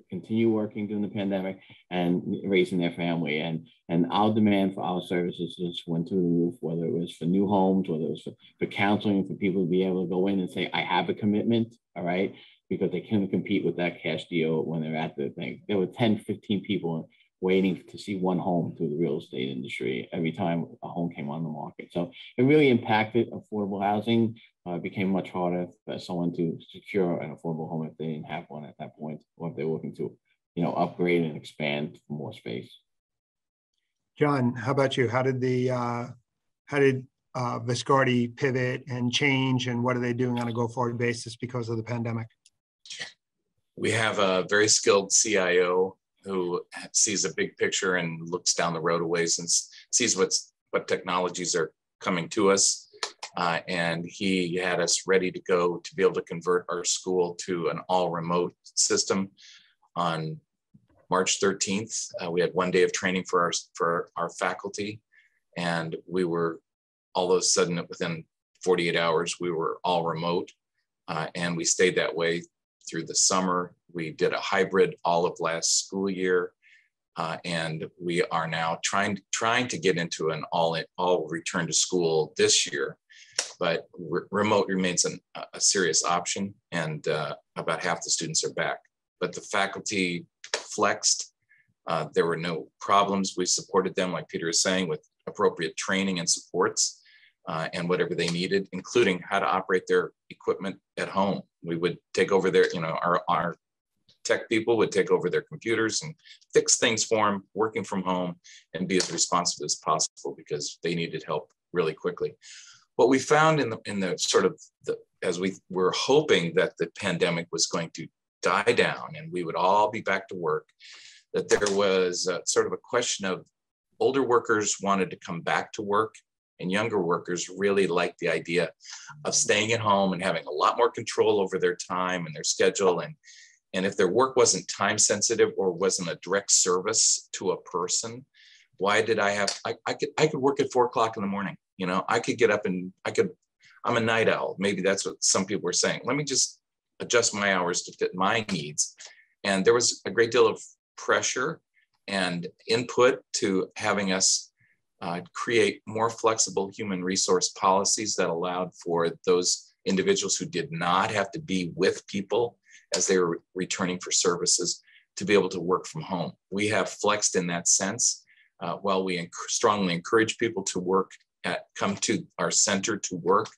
continue working during the pandemic and raising their family. And our demand for our services just went through the roof, whether it was for new homes, whether it was for counseling, for people to be able to go in and say, I have a commitment, all right? Because they couldn't compete with that cash deal when they're at the thing. There were 10, 15 people waiting to see one home through the real estate industry every time a home came on the market. So it really impacted affordable housing. It became much harder for someone to secure an affordable home if they didn't have one at that point, or if they're looking to, you know, upgrade and expand for more space. John, how about you? How did the Viscardi pivot and change, and what are they doing on a go-forward basis because of the pandemic? We have a very skilled CIO who sees a big picture and looks down the road a ways and sees what technologies are coming to us. And he had us ready to go to be able to convert our school to an all remote system on March 13th. We had one day of training for our faculty, and we were all of a sudden within 48 hours, we were all remote, and we stayed that way through the summer. We did a hybrid all of last school year, and we are now trying to get into an all return to school this year, but remote remains a serious option, and about half the students are back. But the faculty flexed. There were no problems. We supported them, like Peter is saying, with appropriate training and supports and whatever they needed, including how to operate their equipment at home. We would take over their, our tech people would take over their computers and fix things for them, working from home, and be as responsive as possible because they needed help really quickly. What we found as we were hoping that the pandemic was going to die down and we would all be back to work, that there was sort of a question of older workers wanted to come back to work and younger workers really liked the idea of staying at home and having a lot more control over their time and their schedule. And if their work wasn't time sensitive or wasn't a direct service to a person, why did I could work at 4 o'clock in the morning. I could get up and I'm a night owl. Maybe that's what some people were saying. Let me just adjust my hours to fit my needs. And there was a great deal of pressure and input to having us create more flexible human resource policies that allowed for those individuals who did not have to be with people as they were returning for services to be able to work from home. We have flexed in that sense. While we strongly encourage people to come to our center to work,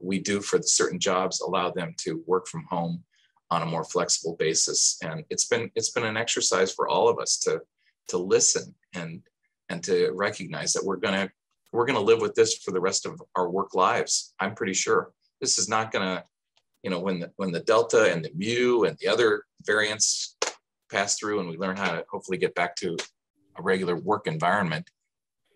we do for certain jobs allow them to work from home on a more flexible basis. And it's been an exercise for all of us to listen and to recognize that we're gonna live with this for the rest of our work lives. I'm pretty sure this is not gonna, when the Delta and the Mu and the other variants pass through and we learn how to hopefully get back to a regular work environment,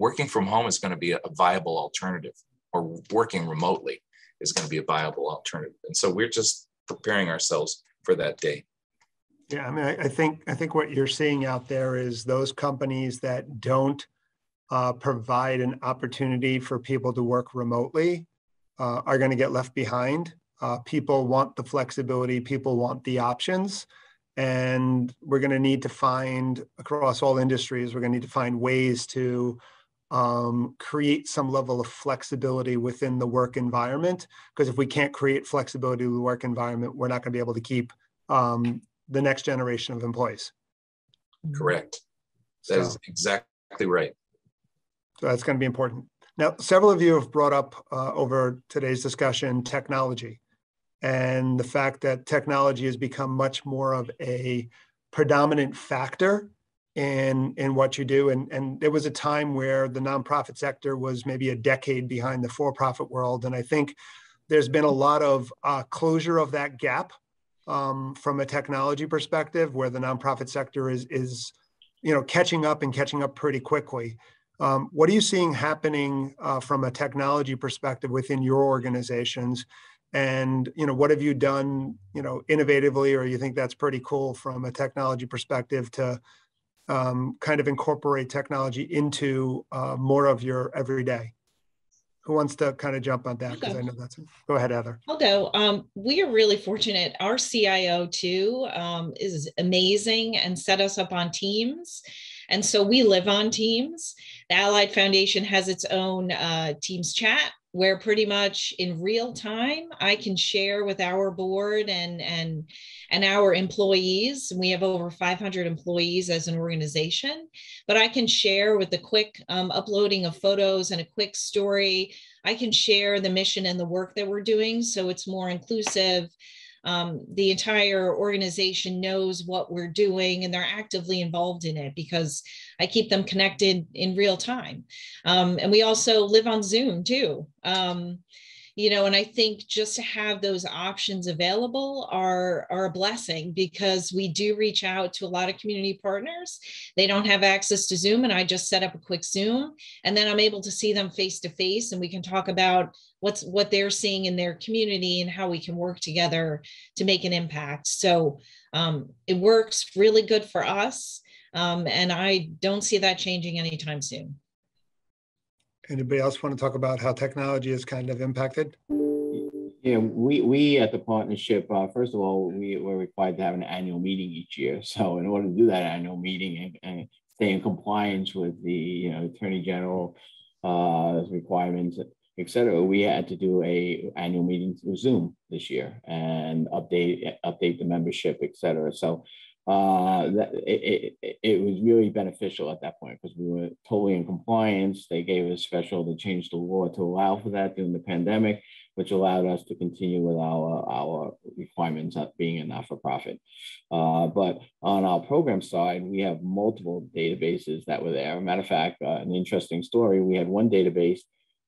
working from home is going to be a viable alternative, or working remotely is going to be a viable alternative. And so we're just preparing ourselves for that day. Yeah, I mean, I think what you're seeing out there is those companies that don't provide an opportunity for people to work remotely are going to get left behind. People want the flexibility, people want the options, and we're going to need to find, across all industries, we're going to need to find ways to create some level of flexibility within the work environment, because if we can't create flexibility in the work environment, we're not going to be able to keep the next generation of employees. Correct. That is exactly right. So that's going to be important. Now, several of you have brought up over today's discussion technology, and the fact that technology has become much more of a predominant factor in what you do. And there was a time where the nonprofit sector was maybe a decade behind the for-profit world. And I think there's been a lot of closure of that gap from a technology perspective, where the nonprofit sector is catching up pretty quickly. What are you seeing happening from a technology perspective within your organizations? And what have you done, innovatively, or you think that's pretty cool from a technology perspective to kind of incorporate technology into more of your everyday? Who wants to kind of jump on that? Because I know that's it. Go ahead, Heather. I'll go. We are really fortunate. Our CIO too is amazing and set us up on Teams. And so we live on Teams. The Allied Foundation has its own Teams chat, where pretty much in real time, I can share with our board and our employees. We have over 500 employees as an organization, but I can share with the quick uploading of photos and a quick story. I can share the mission and the work that we're doing, so it's more inclusive. The entire organization knows what we're doing and they're actively involved in it because I keep them connected in real time. And we also live on Zoom too. you know, and I think just to have those options available are a blessing, because we do reach out to a lot of community partners. They don't have access to Zoom, and I just set up a quick Zoom, and then I'm able to see them face to face, and we can talk about what they're seeing in their community and how we can work together to make an impact. So it works really good for us, and I don't see that changing anytime soon. Anybody else want to talk about how technology has kind of impacted? Yeah, we at the partnership, first of all, we were required to have an annual meeting each year. So in order to do that annual meeting and stay in compliance with the Attorney General requirements, et cetera, we had to do an annual meeting through Zoom this year and update the membership, et cetera. So it was really beneficial at that point because we were totally in compliance. They gave us special, they changed the law to allow for that during the pandemic, which allowed us to continue with our requirements of being a not-for-profit. But on our program side, we have multiple databases that were there. As a matter of fact, an interesting story, we had one database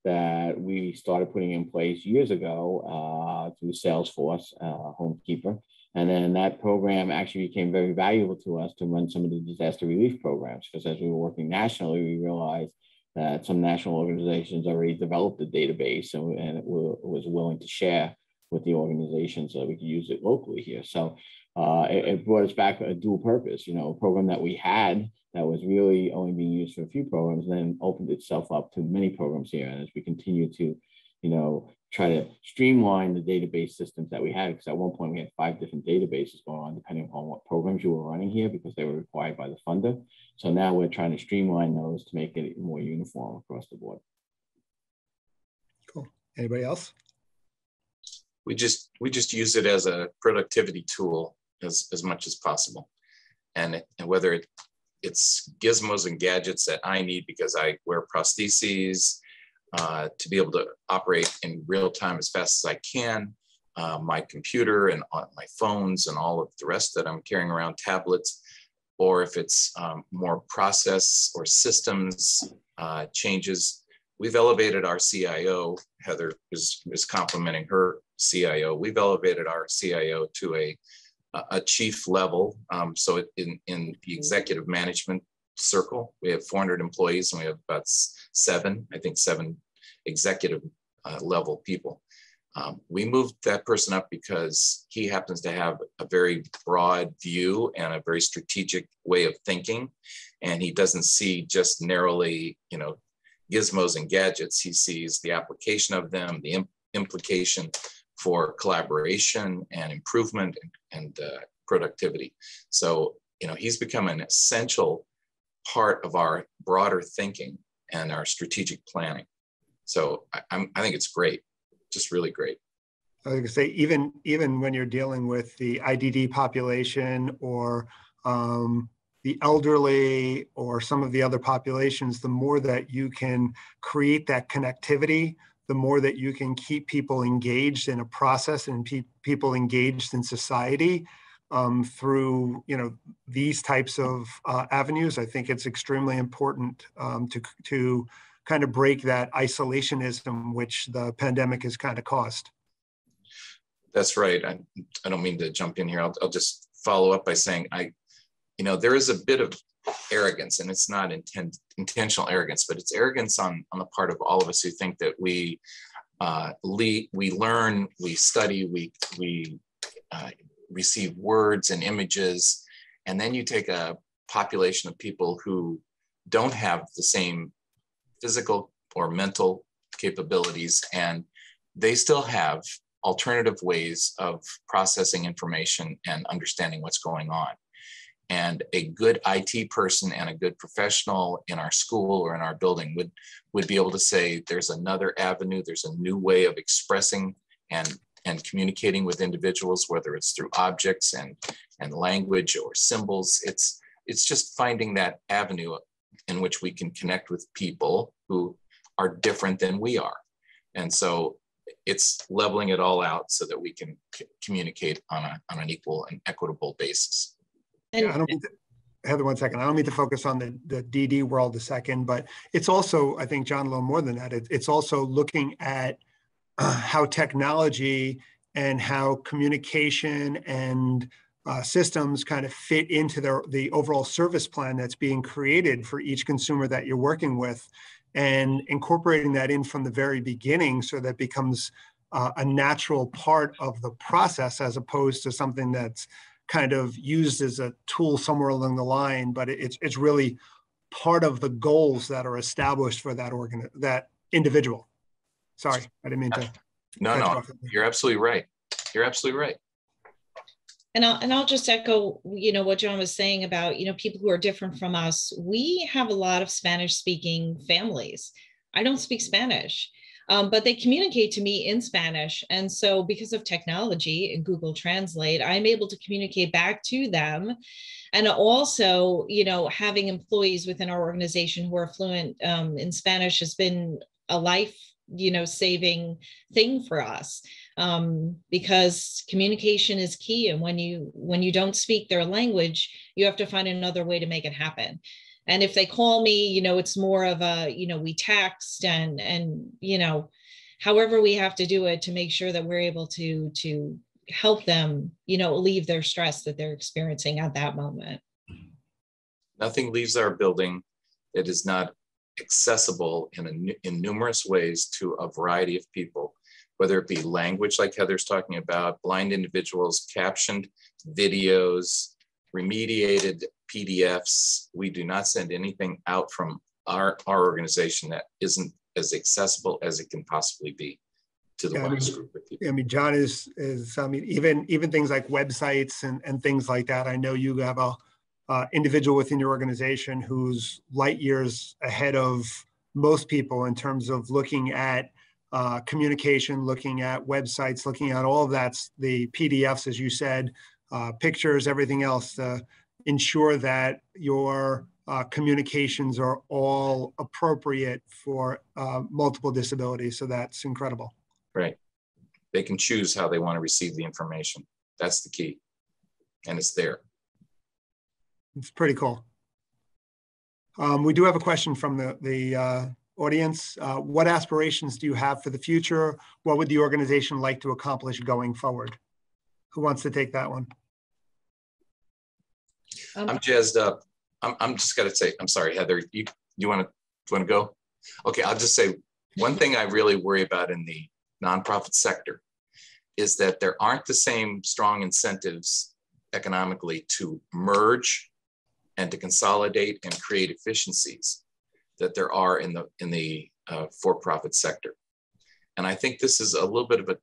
that we started putting in place years ago through Salesforce, HomeKeeper. And then that program actually became very valuable to us to run some of the disaster relief programs, because as we were working nationally, we realized that some national organizations already developed a database and it was willing to share with the organization so that we could use it locally here. So it brought us back a dual purpose, a program that we had that was really only being used for a few programs, and then opened itself up to many programs here. And as we continue to, try to streamline the database systems that we had, because at one point we had 5 different databases going on depending on what programs you were running here, because they were required by the funder. So now we're trying to streamline those to make it more uniform across the board. Cool. Anybody else? We just use it as a productivity tool as much as possible. And whether it's gizmos and gadgets that I need because I wear prostheses, to be able to operate in real time as fast as I can, my computer and my phones and all of the rest that I'm carrying around, tablets, or if it's more process or systems changes. We've elevated our CIO, Heather is complimenting her CIO. We've elevated our CIO to a chief level. So in the executive management circle, we have 400 employees, and we have about 7 executive level people. We moved that person up because he happens to have a very broad view and a very strategic way of thinking, and he doesn't see just narrowly, gizmos and gadgets. He sees the application of them, the implication for collaboration and improvement and productivity. So he's become an essential part of our broader thinking and our strategic planning. So I think it's great, just really great. I was going to say, even when you're dealing with the IDD population or the elderly or some of the other populations, the more that you can create that connectivity, the more that you can keep people engaged in a process and people engaged in society, through these types of avenues. I think it's extremely important to kind of break that isolationism which the pandemic has kind of caused. That's right. I don't mean to jump in here. I'll just follow up by saying there is a bit of arrogance, and it's not intentional arrogance, but it's arrogance on the part of all of us who think that we learn, we study, we receive words and images, and then you take a population of people who don't have the same physical or mental capabilities, and they still have alternative ways of processing information and understanding what's going on. And a good IT person and a good professional in our school or in our building would be able to say there's another avenue, there's a new way of expressing and communicating with individuals, whether it's through objects and language or symbols. It's just finding that avenue in which we can connect with people who are different than we are. And so it's leveling it all out so that we can communicate on an equal and equitable basis. Yeah, Heather, one second. I don't mean to focus on the DD world a second, but it's also, I think, John, a little more than that. It's also looking at how technology and how communication and systems kind of fit into the overall service plan that's being created for each consumer that you're working with, and incorporating that in from the very beginning so that becomes a natural part of the process, as opposed to something that's kind of used as a tool somewhere along the line, but it's really part of the goals that are established for that individual. Sorry, I didn't mean to. No, you're absolutely right. You're absolutely right. And I'll just echo, you know, what John was saying about, you know, people who are different from us. We have a lot of Spanish speaking families. I don't speak Spanish, but they communicate to me in Spanish. And so because of technology and Google Translate, I'm able to communicate back to them. And also, you know, having employees within our organization who are fluent in Spanish has been a life, you know, saving thing for us. Because communication is key. And when you don't speak their language, you have to find another way to make it happen. And if they call me, you know, it's more of a, you know, we text and, you know, however we have to do it to make sure that we're able to help them, you know, alleviate their stress that they're experiencing at that moment. Nothing leaves our building that is not accessible in numerous ways to a variety of people, whether it be language, like Heather's talking about, blind individuals, captioned videos, remediated PDFs. We do not send anything out from our organization that isn't as accessible as it can possibly be to the widest group of people. I mean, John is even things like websites and things like that. I know you have a individual within your organization who's light years ahead of most people in terms of looking at communication, looking at websites, looking at all of that's the PDFs, as you said, pictures, everything else, to ensure that your communications are all appropriate for multiple disabilities. So that's incredible. Right. They can choose how they want to receive the information. That's the key. And it's there. It's pretty cool. We do have a question from the audience. What aspirations do you have for the future? What would the organization like to accomplish going forward? Who wants to take that one? I'm jazzed up. I'm just got to say, I'm sorry, Heather, you want to go? Okay, I'll just say one thing I really worry about in the nonprofit sector is that there aren't the same strong incentives economically to merge and to consolidate and create efficiencies that there are in the for-profit sector. And I think this is a little bit of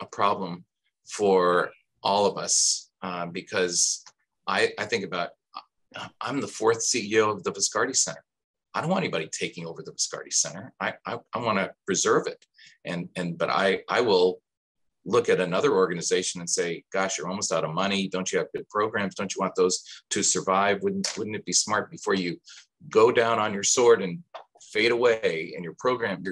a problem for all of us because I think about, I'm the fourth CEO of the Viscardi Center. I don't want anybody taking over the Viscardi Center. I want to preserve it. But I will look at another organization and say, gosh, you're almost out of money. Don't you have good programs? Don't you want those to survive? Wouldn't it be smart before you go down on your sword and fade away and your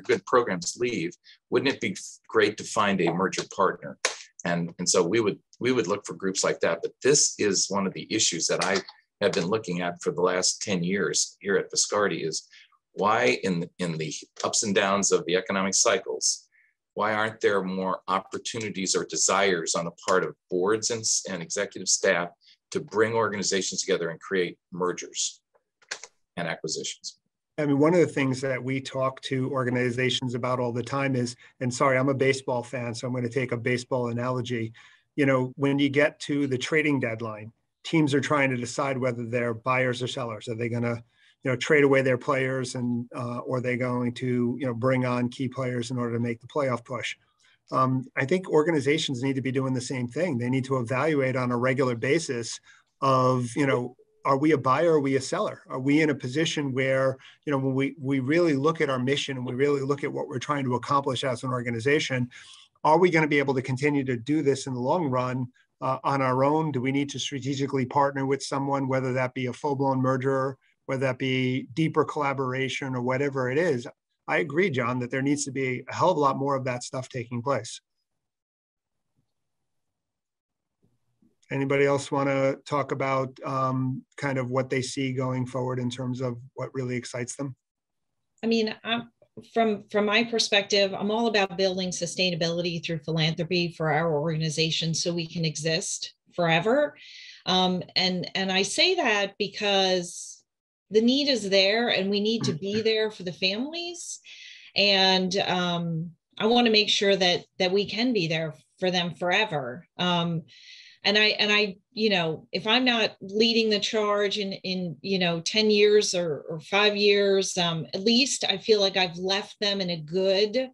good programs leave? Wouldn't it be great to find a merger partner? And so we would look for groups like that. But this is one of the issues that I have been looking at for the last 10 years here at Viscardi is why in the ups and downs of the economic cycles, why aren't there more opportunities or desires on the part of boards and executive staff to bring organizations together and create mergers and acquisitions? I mean, one of the things that we talk to organizations about all the time is, and sorry, I'm a baseball fan, so I'm going to take a baseball analogy. You know, when you get to the trading deadline, teams are trying to decide whether they're buyers or sellers. Are they going to, you know, trade away their players, and or are they going to, you know, bring on key players in order to make the playoff push? I think organizations need to be doing the same thing. They need to evaluate on a regular basis of, you know, are we a buyer? Are we a seller? Are we in a position where, you know, when we really look at our mission and we really look at what we're trying to accomplish as an organization, are we going to be able to continue to do this in the long run on our own? Do we need to strategically partner with someone, whether that be a full-blown merger, whether that be deeper collaboration or whatever it is? I agree, John, that there needs to be a hell of a lot more of that stuff taking place. Anybody else want to talk about kind of what they see going forward in terms of what really excites them? I mean, From my perspective, I'm all about building sustainability through philanthropy for our organization so we can exist forever. And I say that because the need is there and we need to be there for the families. And I want to make sure that we can be there for them forever. And I, you know, if I'm not leading the charge in you know, 10 years or 5 years, at least I feel like I've left them in a good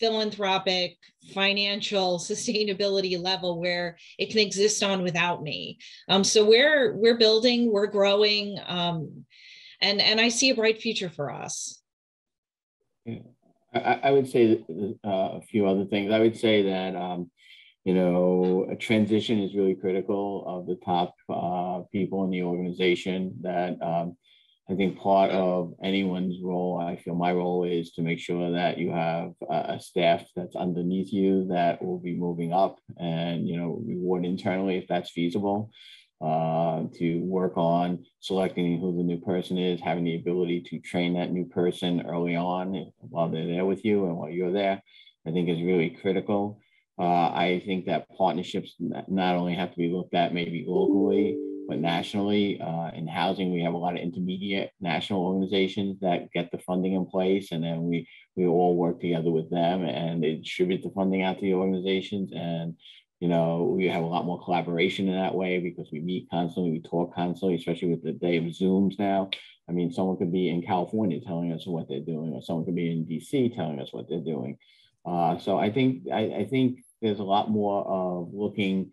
philanthropic, financial sustainability level where it can exist on without me. So we're building, we're growing, and I see a bright future for us. I would say a few other things. I would say that, you know, a transition is really critical of the top people in the organization. That I think part of anyone's role, I feel my role is to make sure that you have a staff that's underneath you that will be moving up and, you know, reward internally if that's feasible, to work on selecting who the new person is, having the ability to train that new person early on while they're there with you and while you're there, I think is really critical. I think that partnerships not only have to be looked at maybe locally, but nationally. In housing, we have a lot of intermediate national organizations that get the funding in place, and then we all work together with them and they distribute the funding out to the organizations. And, you know, we have a lot more collaboration in that way because we meet constantly, we talk constantly, especially with the day of Zooms now. I mean, someone could be in California telling us what they're doing, or someone could be in DC telling us what they're doing. So I think there's a lot more of looking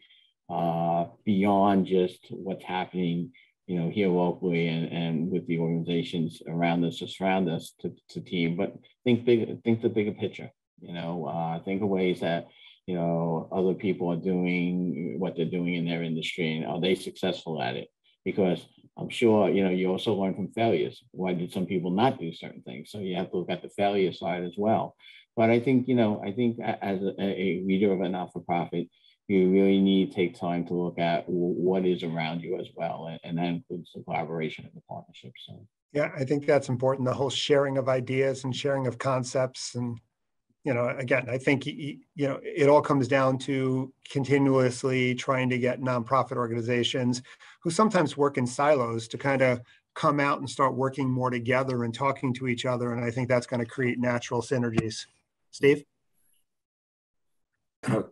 beyond just what's happening, you know, here locally and with the organizations around us or surround us to team, but think the bigger picture, you know, think of ways that, you know, other people are doing what they're doing in their industry and are they successful at it? Because I'm sure, you know, you also learn from failures. Why did some people not do certain things? So you have to look at the failure side as well. But I think, you know, I think as a leader of a not-for-profit, you really need to take time to look at what is around you as well. And that includes the collaboration and the partnership. So. Yeah, I think that's important. The whole sharing of ideas and sharing of concepts. And, you know, again, I think, you know, it all comes down to continuously trying to get nonprofit organizations who sometimes work in silos to kind of come out and start working more together and talking to each other. And I think that's going to create natural synergies. Steve?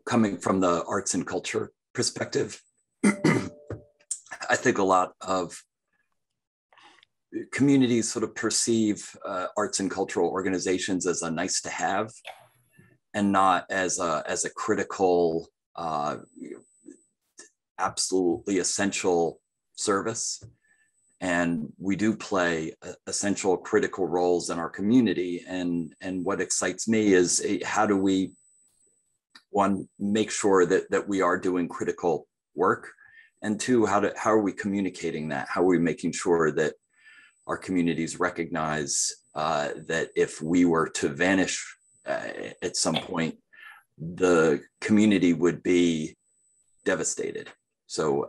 Coming from the arts and culture perspective, I think a lot of communities sort of perceive arts and cultural organizations as a nice to have and not as a critical, absolutely essential service. And we do play essential, critical roles in our community. And what excites me is how do we, one, make sure that we are doing critical work, and two, how are we communicating that? How are we making sure that our communities recognize that if we were to vanish at some point, the community would be devastated. So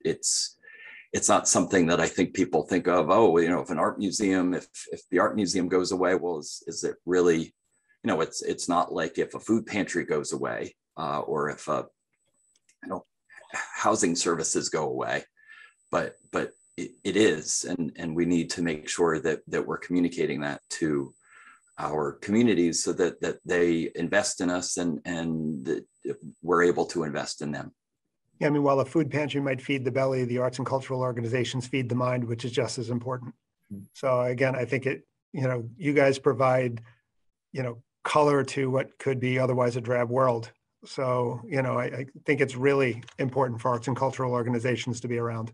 it's not something that I think people think of, oh, you know, if an art museum, if the art museum goes away, well, is it really, you know, it's not like if a food pantry goes away or if, you know, housing services go away, but it is. And we need to make sure that we're communicating that to our communities so that they invest in us and that we're able to invest in them. Yeah, I mean, while a food pantry might feed the belly, the arts and cultural organizations feed the mind, which is just as important. So again, I think it, you know, you guys provide, you know, color to what could be otherwise a drab world. So, you know, I think it's really important for arts and cultural organizations to be around.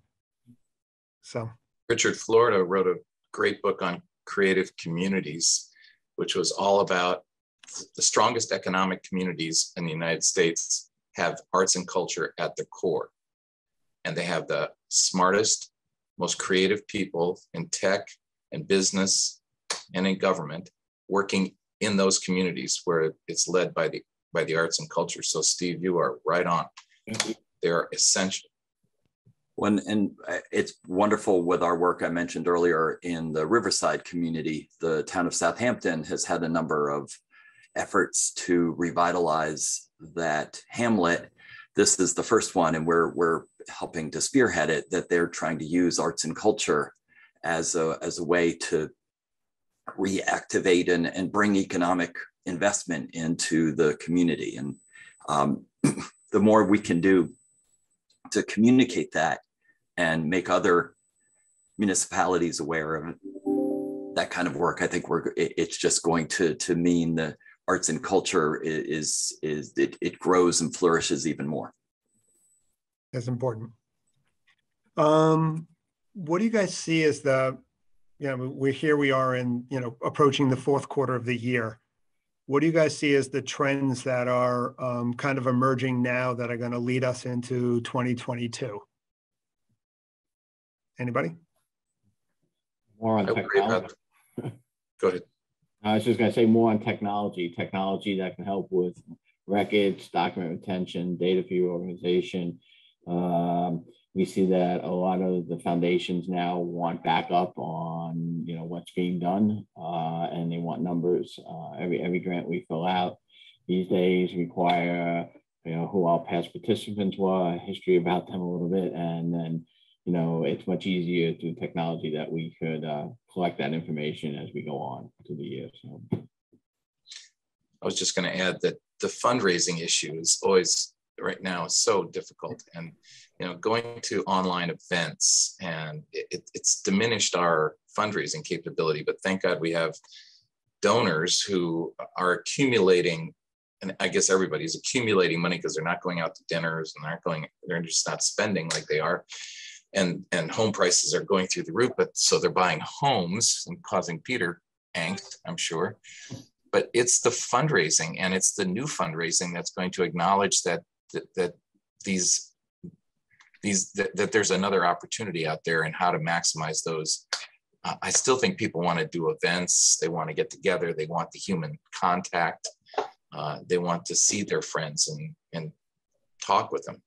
So. Richard Florida wrote a great book on creative communities, which was all about the strongest economic communities in the United States have arts and culture at the core. And they have the smartest, most creative people in tech and business and in government working in those communities where it's led by the arts and culture. So Steve, you are right on. They are essential. And it's wonderful with our work I mentioned earlier in the Riverside community. The town of Southampton has had a number of efforts to revitalize that hamlet. This is the first one, and we're helping to spearhead it, that they're trying to use arts and culture as a way to reactivate and bring economic investment into the community. And the more we can do to communicate that and make other municipalities aware of that kind of work, I think it's just going to mean the arts and culture it grows and flourishes even more. That's important. What do you guys see as the, we are in, approaching the fourth quarter of the year. What do you guys see as the trends that are kind of emerging now that are going to lead us into 2022? Anybody? More on technology. Go ahead. I was just going to say more on technology that can help with records, document retention, data for your organization. We see that a lot of the foundations now want backup on what's being done, and they want numbers. Every grant we fill out these days require who our past participants were, history about them a little bit, and then it's much easier through technology that we could collect that information as we go on through the year. So I was just going to add that the fundraising issue is always right now is so difficult, and going to online events, and it's diminished our fundraising capability, but thank God we have donors who are accumulating, and I guess everybody's accumulating money because they're not going out to dinners and they're just not spending like they are, and home prices are going through the roof, but so they're buying homes and causing Peter angst, I'm sure. But it's the fundraising, and it's the new fundraising that's going to acknowledge that there's another opportunity out there and how to maximize those. I still think people want to do events. They want to get together. They want the human contact. They want to see their friends and talk with them.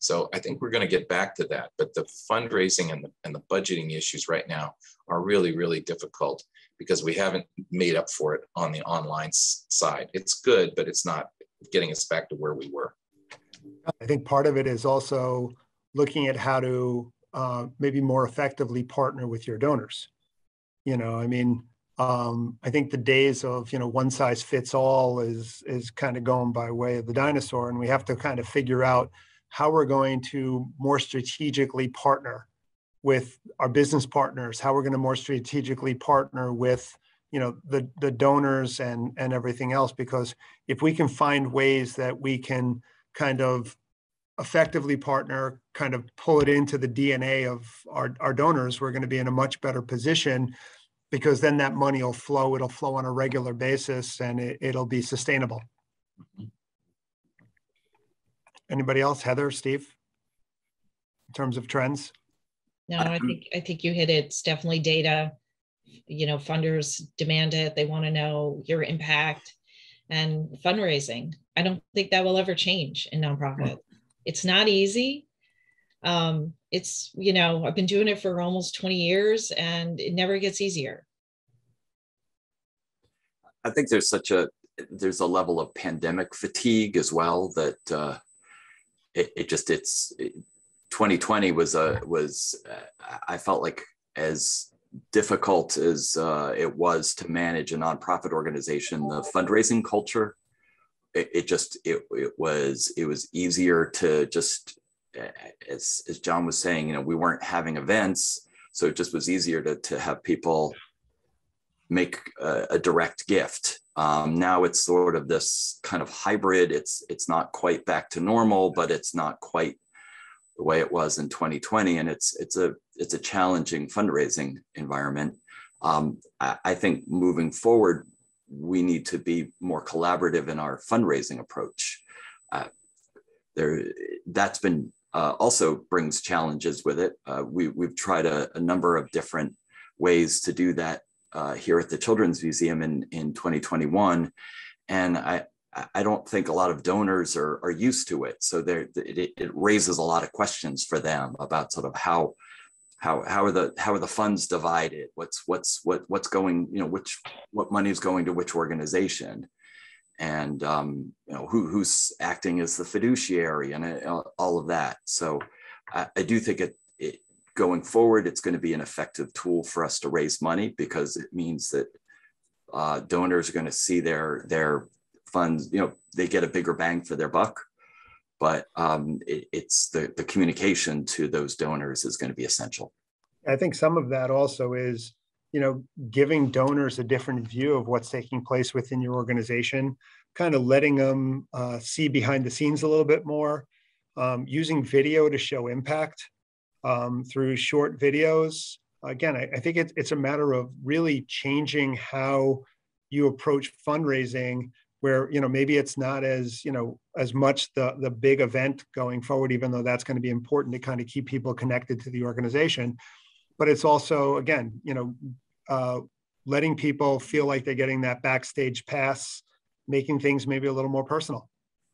So I think we're going to get back to that. But the fundraising and the budgeting issues right now are really, really difficult because we haven't made up for it on the online side. It's good, but it's not getting us back to where we were. I think part of it is also looking at how to maybe more effectively partner with your donors. I think the days of, one size fits all is kind of going by way of the dinosaur, and we have to kind of figure out how we're going to more strategically partner with our business partners, how we're going to more strategically partner with, the donors and everything else, because if we can find ways that we can kind of effectively partner, kind of pull it into the DNA of our donors, we're going to be in a much better position, because then that money will flow. It'll flow on a regular basis, and it'll be sustainable. Anybody else? Heather, Steve, in terms of trends? No, I think you hit it. It's definitely data. Funders demand it. They want to know your impact, and fundraising. I don't think that will ever change in nonprofit. It's not easy. It's, I've been doing it for almost 20 years, and it never gets easier. I think there's a level of pandemic fatigue as well, that it's 2020 was I felt like as difficult as it was to manage a nonprofit organization, the fundraising culture, it was easier to just, as John was saying, we weren't having events, so it just was easier to have people make a direct gift. Now it's sort of this kind of hybrid. It's not quite back to normal, but it's not quite the way it was in 2020, and it's a challenging fundraising environment. I think moving forward, we need to be more collaborative in our fundraising approach. That's been also brings challenges with it. We've tried a number of different ways to do that here at the Children's Museum in 2021, and I I don't think a lot of donors are used to it. So it raises a lot of questions for them about sort of how are the funds divided? What's going, you know, what money is going to which organization, and you know, who's acting as the fiduciary and all of that. So I do think it going forward, it's going to be an effective tool for us to raise money, because it means that donors are going to see their funds, you know, they get a bigger bang for their buck. But it's the communication to those donors is going to be essential. I think some of that also is, you know, giving donors a different view of what's taking place within your organization, kind of letting them see behind the scenes a little bit more, using video to show impact through short videos. Again, I think it's a matter of really changing how you approach fundraising, where, you know, maybe it's not as, you know, as much the big event going forward, even though that's going to be important to kind of keep people connected to the organization. But it's also, again, you know, letting people feel like they're getting that backstage pass, making things maybe a little more personal,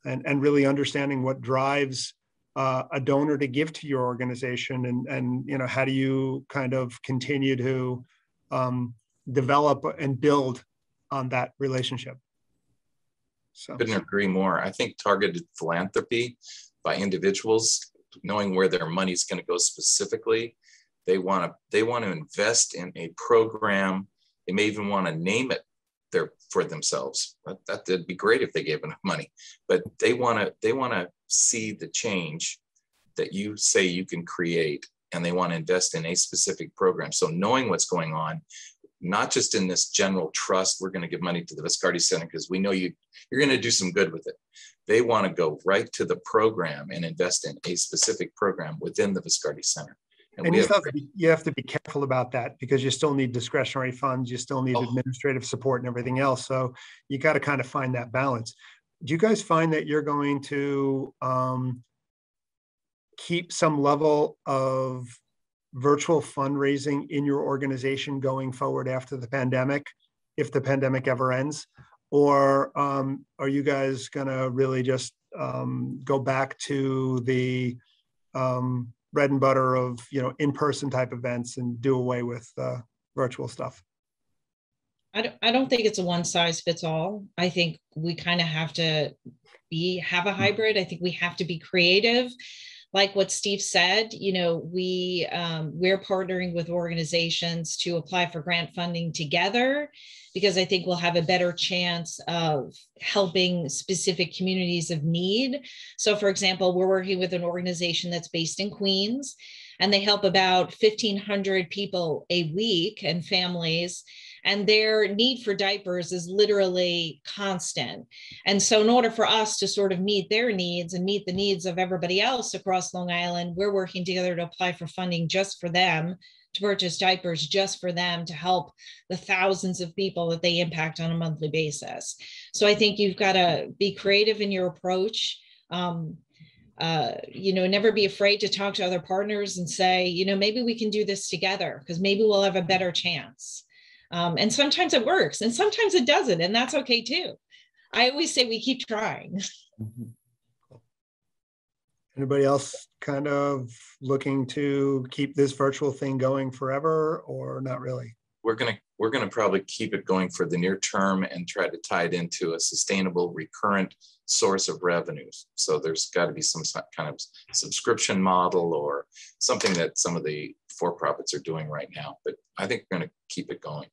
and really understanding what drives a donor to give to your organization, and you know, how do you kind of continue to develop and build on that relationship. So. Couldn't agree more. I think targeted philanthropy by individuals, knowing where their money is going to go specifically. They want to invest in a program. They may even want to name it for themselves. That'd be great if they gave enough money. But they want to see the change that you say you can create, and they want to invest in a specific program. So knowing what's going on, not just in this general trust, we're going to give money to the Viscardi Center because we know you're going to do some good with it. They want to go right to the program and invest in a specific program within the Viscardi Center. And you have to be careful about that, because you still need discretionary funds, you still need administrative support and everything else. So you got to kind of find that balance. Do you guys find that you're going to keep some level of virtual fundraising in your organization going forward after the pandemic, if the pandemic ever ends? Or are you guys gonna really just go back to the bread and butter of, you know, in-person type events and do away with virtual stuff? I don't think it's a one size fits all. I think we kind of have to have a hybrid. I think we have to be creative. Like what Steve said, you know, we're partnering with organizations to apply for grant funding together, because I think we'll have a better chance of helping specific communities of need. So for example, we're working with an organization that's based in Queens, and they help about 1,500 people a week and families. And their need for diapers is literally constant. And so in order for us to sort of meet their needs and meet the needs of everybody else across Long Island, we're working together to apply for funding just for them, to purchase diapers just for them, to help the thousands of people that they impact on a monthly basis. So I think you've got to be creative in your approach. You know, never be afraid to talk to other partners and say, you know, maybe we can do this together, because maybe we'll have a better chance. And sometimes it works and sometimes it doesn't, and that's okay too. I always say we keep trying. Anybody else kind of looking to keep this virtual thing going forever, or not really? We're gonna probably keep it going for the near term and try to tie it into a sustainable recurrent source of revenues. So there's gotta be some kind of subscription model or something that some of the for-profits are doing right now, but I think we're gonna keep it going.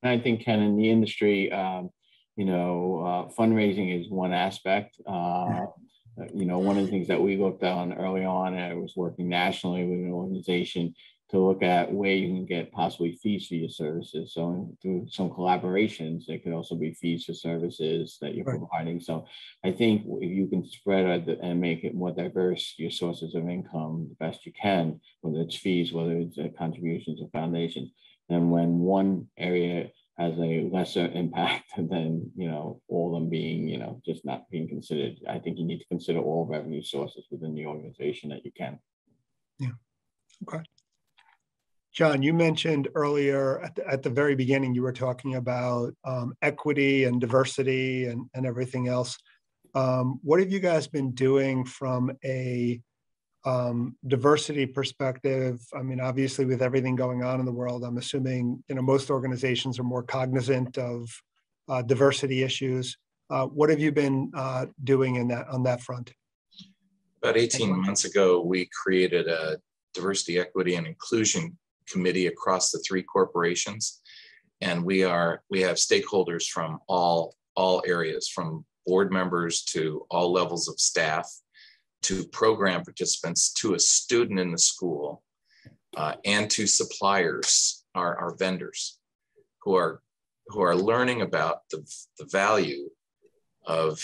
I think, Ken, in the industry, you know, fundraising is one aspect. You know, one of the things that we looked on early on, and I was working nationally with an organization to look at where you can get possibly fees for your services. So through some collaborations, there could also be fees for services that you're providing. So I think if you can spread and make it more diverse, your sources of income, the best you can, whether it's fees, whether it's contributions or foundations, then when one area has a lesser impact than, you know, all of them being, you know, just not being considered, I think you need to consider all revenue sources within the organization that you can. Yeah, okay. John, you mentioned earlier at the very beginning, you were talking about equity and diversity and everything else. What have you guys been doing from a diversity perspective? I mean, obviously, with everything going on in the world, I'm assuming most organizations are more cognizant of diversity issues. What have you been doing on that front? About 18 months ago, we created a diversity, equity, and inclusion committee across the three corporations, and we have stakeholders from all areas, from board members to all levels of staff, to program participants, to a student in the school, and to suppliers, our vendors, who are learning about the value of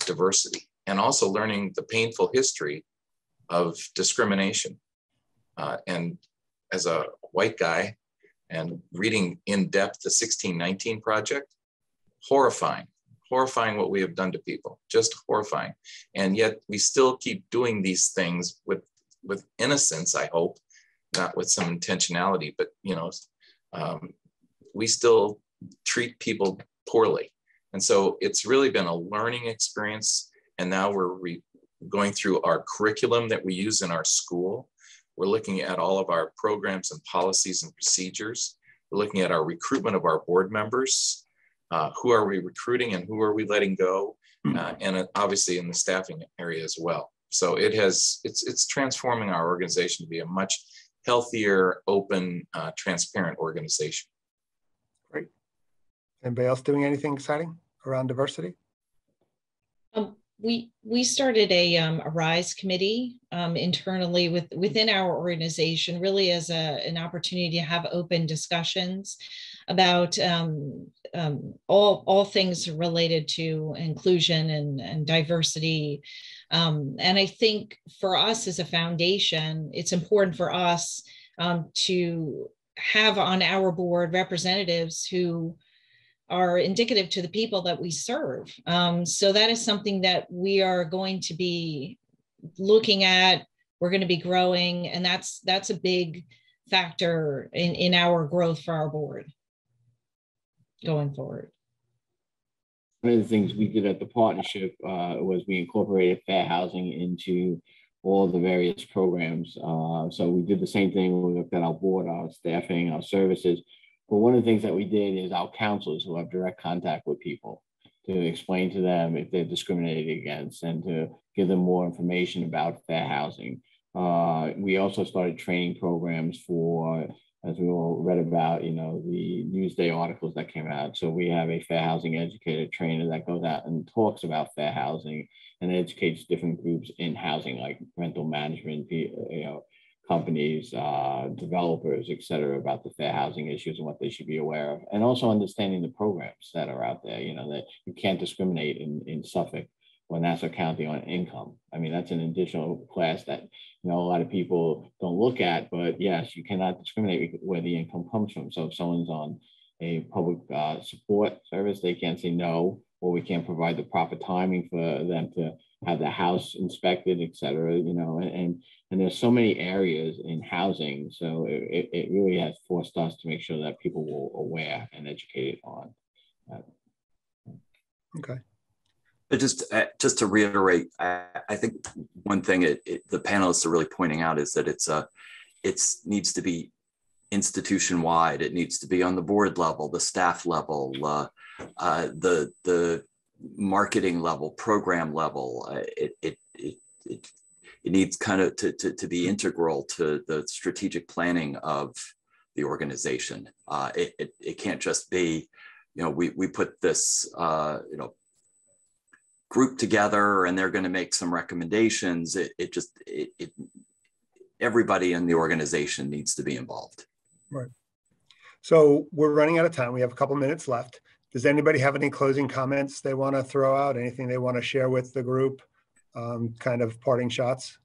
diversity, and also learning the painful history of discrimination. And as a white guy, and reading in depth the 1619 Project, horrifying what we have done to people, just horrifying. And yet we still keep doing these things with innocence, I hope, not with some intentionality, but we still treat people poorly. And so it's really been a learning experience. And now we're going through our curriculum that we use in our school. We're looking at all of our programs and policies and procedures. We're looking at our recruitment of our board members. Who are we recruiting and who are we letting go? And obviously in the staffing area as well. So it's transforming our organization to be a much healthier, open, transparent organization. Great. Anybody else doing anything exciting around diversity? We started a RISE committee internally within our organization, really as an opportunity to have open discussions about all things related to inclusion and diversity. And I think for us as a foundation, it's important for us to have on our board representatives who are indicative to the people that we serve. So that is something that we are going to be looking at. We're going to be growing, and that's a big factor in our growth for our board going forward. One of the things we did at the partnership was we incorporated fair housing into all the various programs. So we did the same thing. We looked at our board, our staffing, our services. But one of the things that we did is our counselors, who have direct contact with people, to explain to them if they're discriminated against and to give them more information about fair housing. We also started training programs for, as we all read about, the Newsday articles that came out. So we have a fair housing educator trainer that goes out and talks about fair housing and educates different groups in housing, like rental management, companies, developers, et cetera, about the fair housing issues and what they should be aware of, and also understanding the programs that are out there, that you can't discriminate in Suffolk or Nassau County on income. I mean, that's an additional class that, a lot of people don't look at, but yes, you cannot discriminate where the income comes from. So if someone's on a public support service, they can't say no, or we can't provide the proper timing for them to have the house inspected, et cetera, and there's so many areas in housing. So it really has forced us to make sure that people were aware and educated on that. Okay. But just to reiterate, I think one thing the panelists are really pointing out is that it needs to be institution-wide. It needs to be on the board level, the staff level, the marketing level, program level. It needs kind of to be integral to the strategic planning of the organization. It can't just be, we put this, group together and they're going to make some recommendations. Everybody in the organization needs to be involved. Right. So we're running out of time. We have a couple minutes left. Does anybody have any closing comments they want to throw out? Anything they want to share with the group? Kind of parting shots?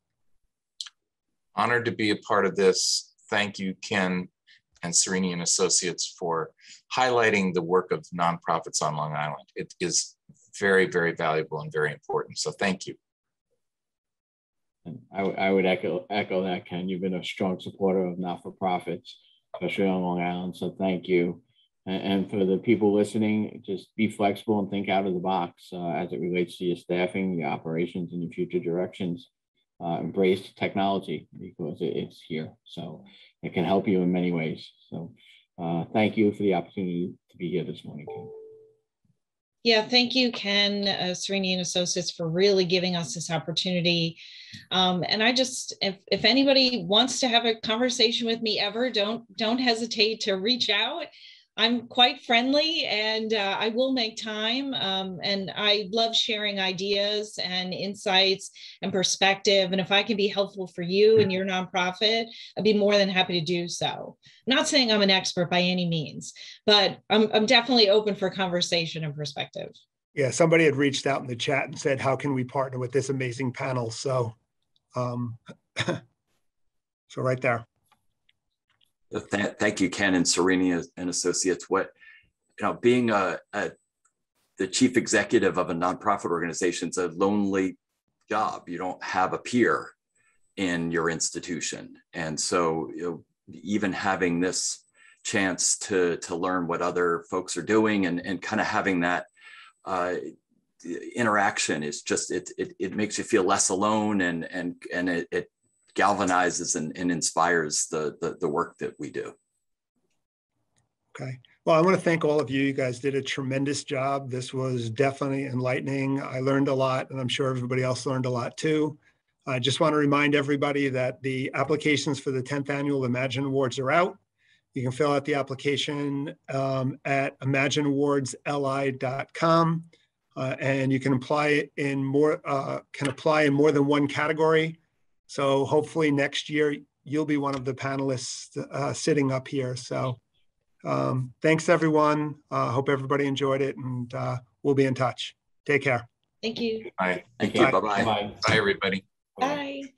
Honored to be a part of this. Thank you, Ken and Sereni and Associates, for highlighting the work of nonprofits on Long Island. It is very, very valuable and very important. So thank you. I would echo that, Ken. You've been a strong supporter of not-for-profits especially on Long Island. So thank you. And for the people listening, just be flexible and think out of the box as it relates to your staffing, your operations, and your future directions. Embrace technology because it's here. So it can help you in many ways. So thank you for the opportunity to be here this morning, Ken. Yeah, thank you, Ken, Serenian Associates, for really giving us this opportunity. And I just, if anybody wants to have a conversation with me ever, don't hesitate to reach out. I'm quite friendly, and I will make time. And I love sharing ideas and insights and perspective. And if I can be helpful for you and your nonprofit, I'd be more than happy to do so. Not saying I'm an expert by any means, but I'm definitely open for conversation and perspective. Yeah, somebody had reached out in the chat and said, how can we partner with this amazing panel? So, so right there. Thank you, Ken and Serenia and Associates. What, you know, being the chief executive of a nonprofit organization is a lonely job. You don't have a peer in your institution, and so you know, even having this chance to learn what other folks are doing and kind of having that interaction is just it makes you feel less alone and it galvanizes and inspires the work that we do. Okay. Well, I want to thank all of you. You guys did a tremendous job. This was definitely enlightening. I learned a lot, and I'm sure everybody else learned a lot too. I just want to remind everybody that the applications for the 10th Annual Imagine Awards are out. You can fill out the application at imagineawardsli.com, and you can apply in more than one category. So hopefully next year, you'll be one of the panelists sitting up here. So thanks, everyone. Hope everybody enjoyed it, and we'll be in touch. Take care. Thank you. Bye. Thank you. Bye-bye. Bye, everybody. Bye.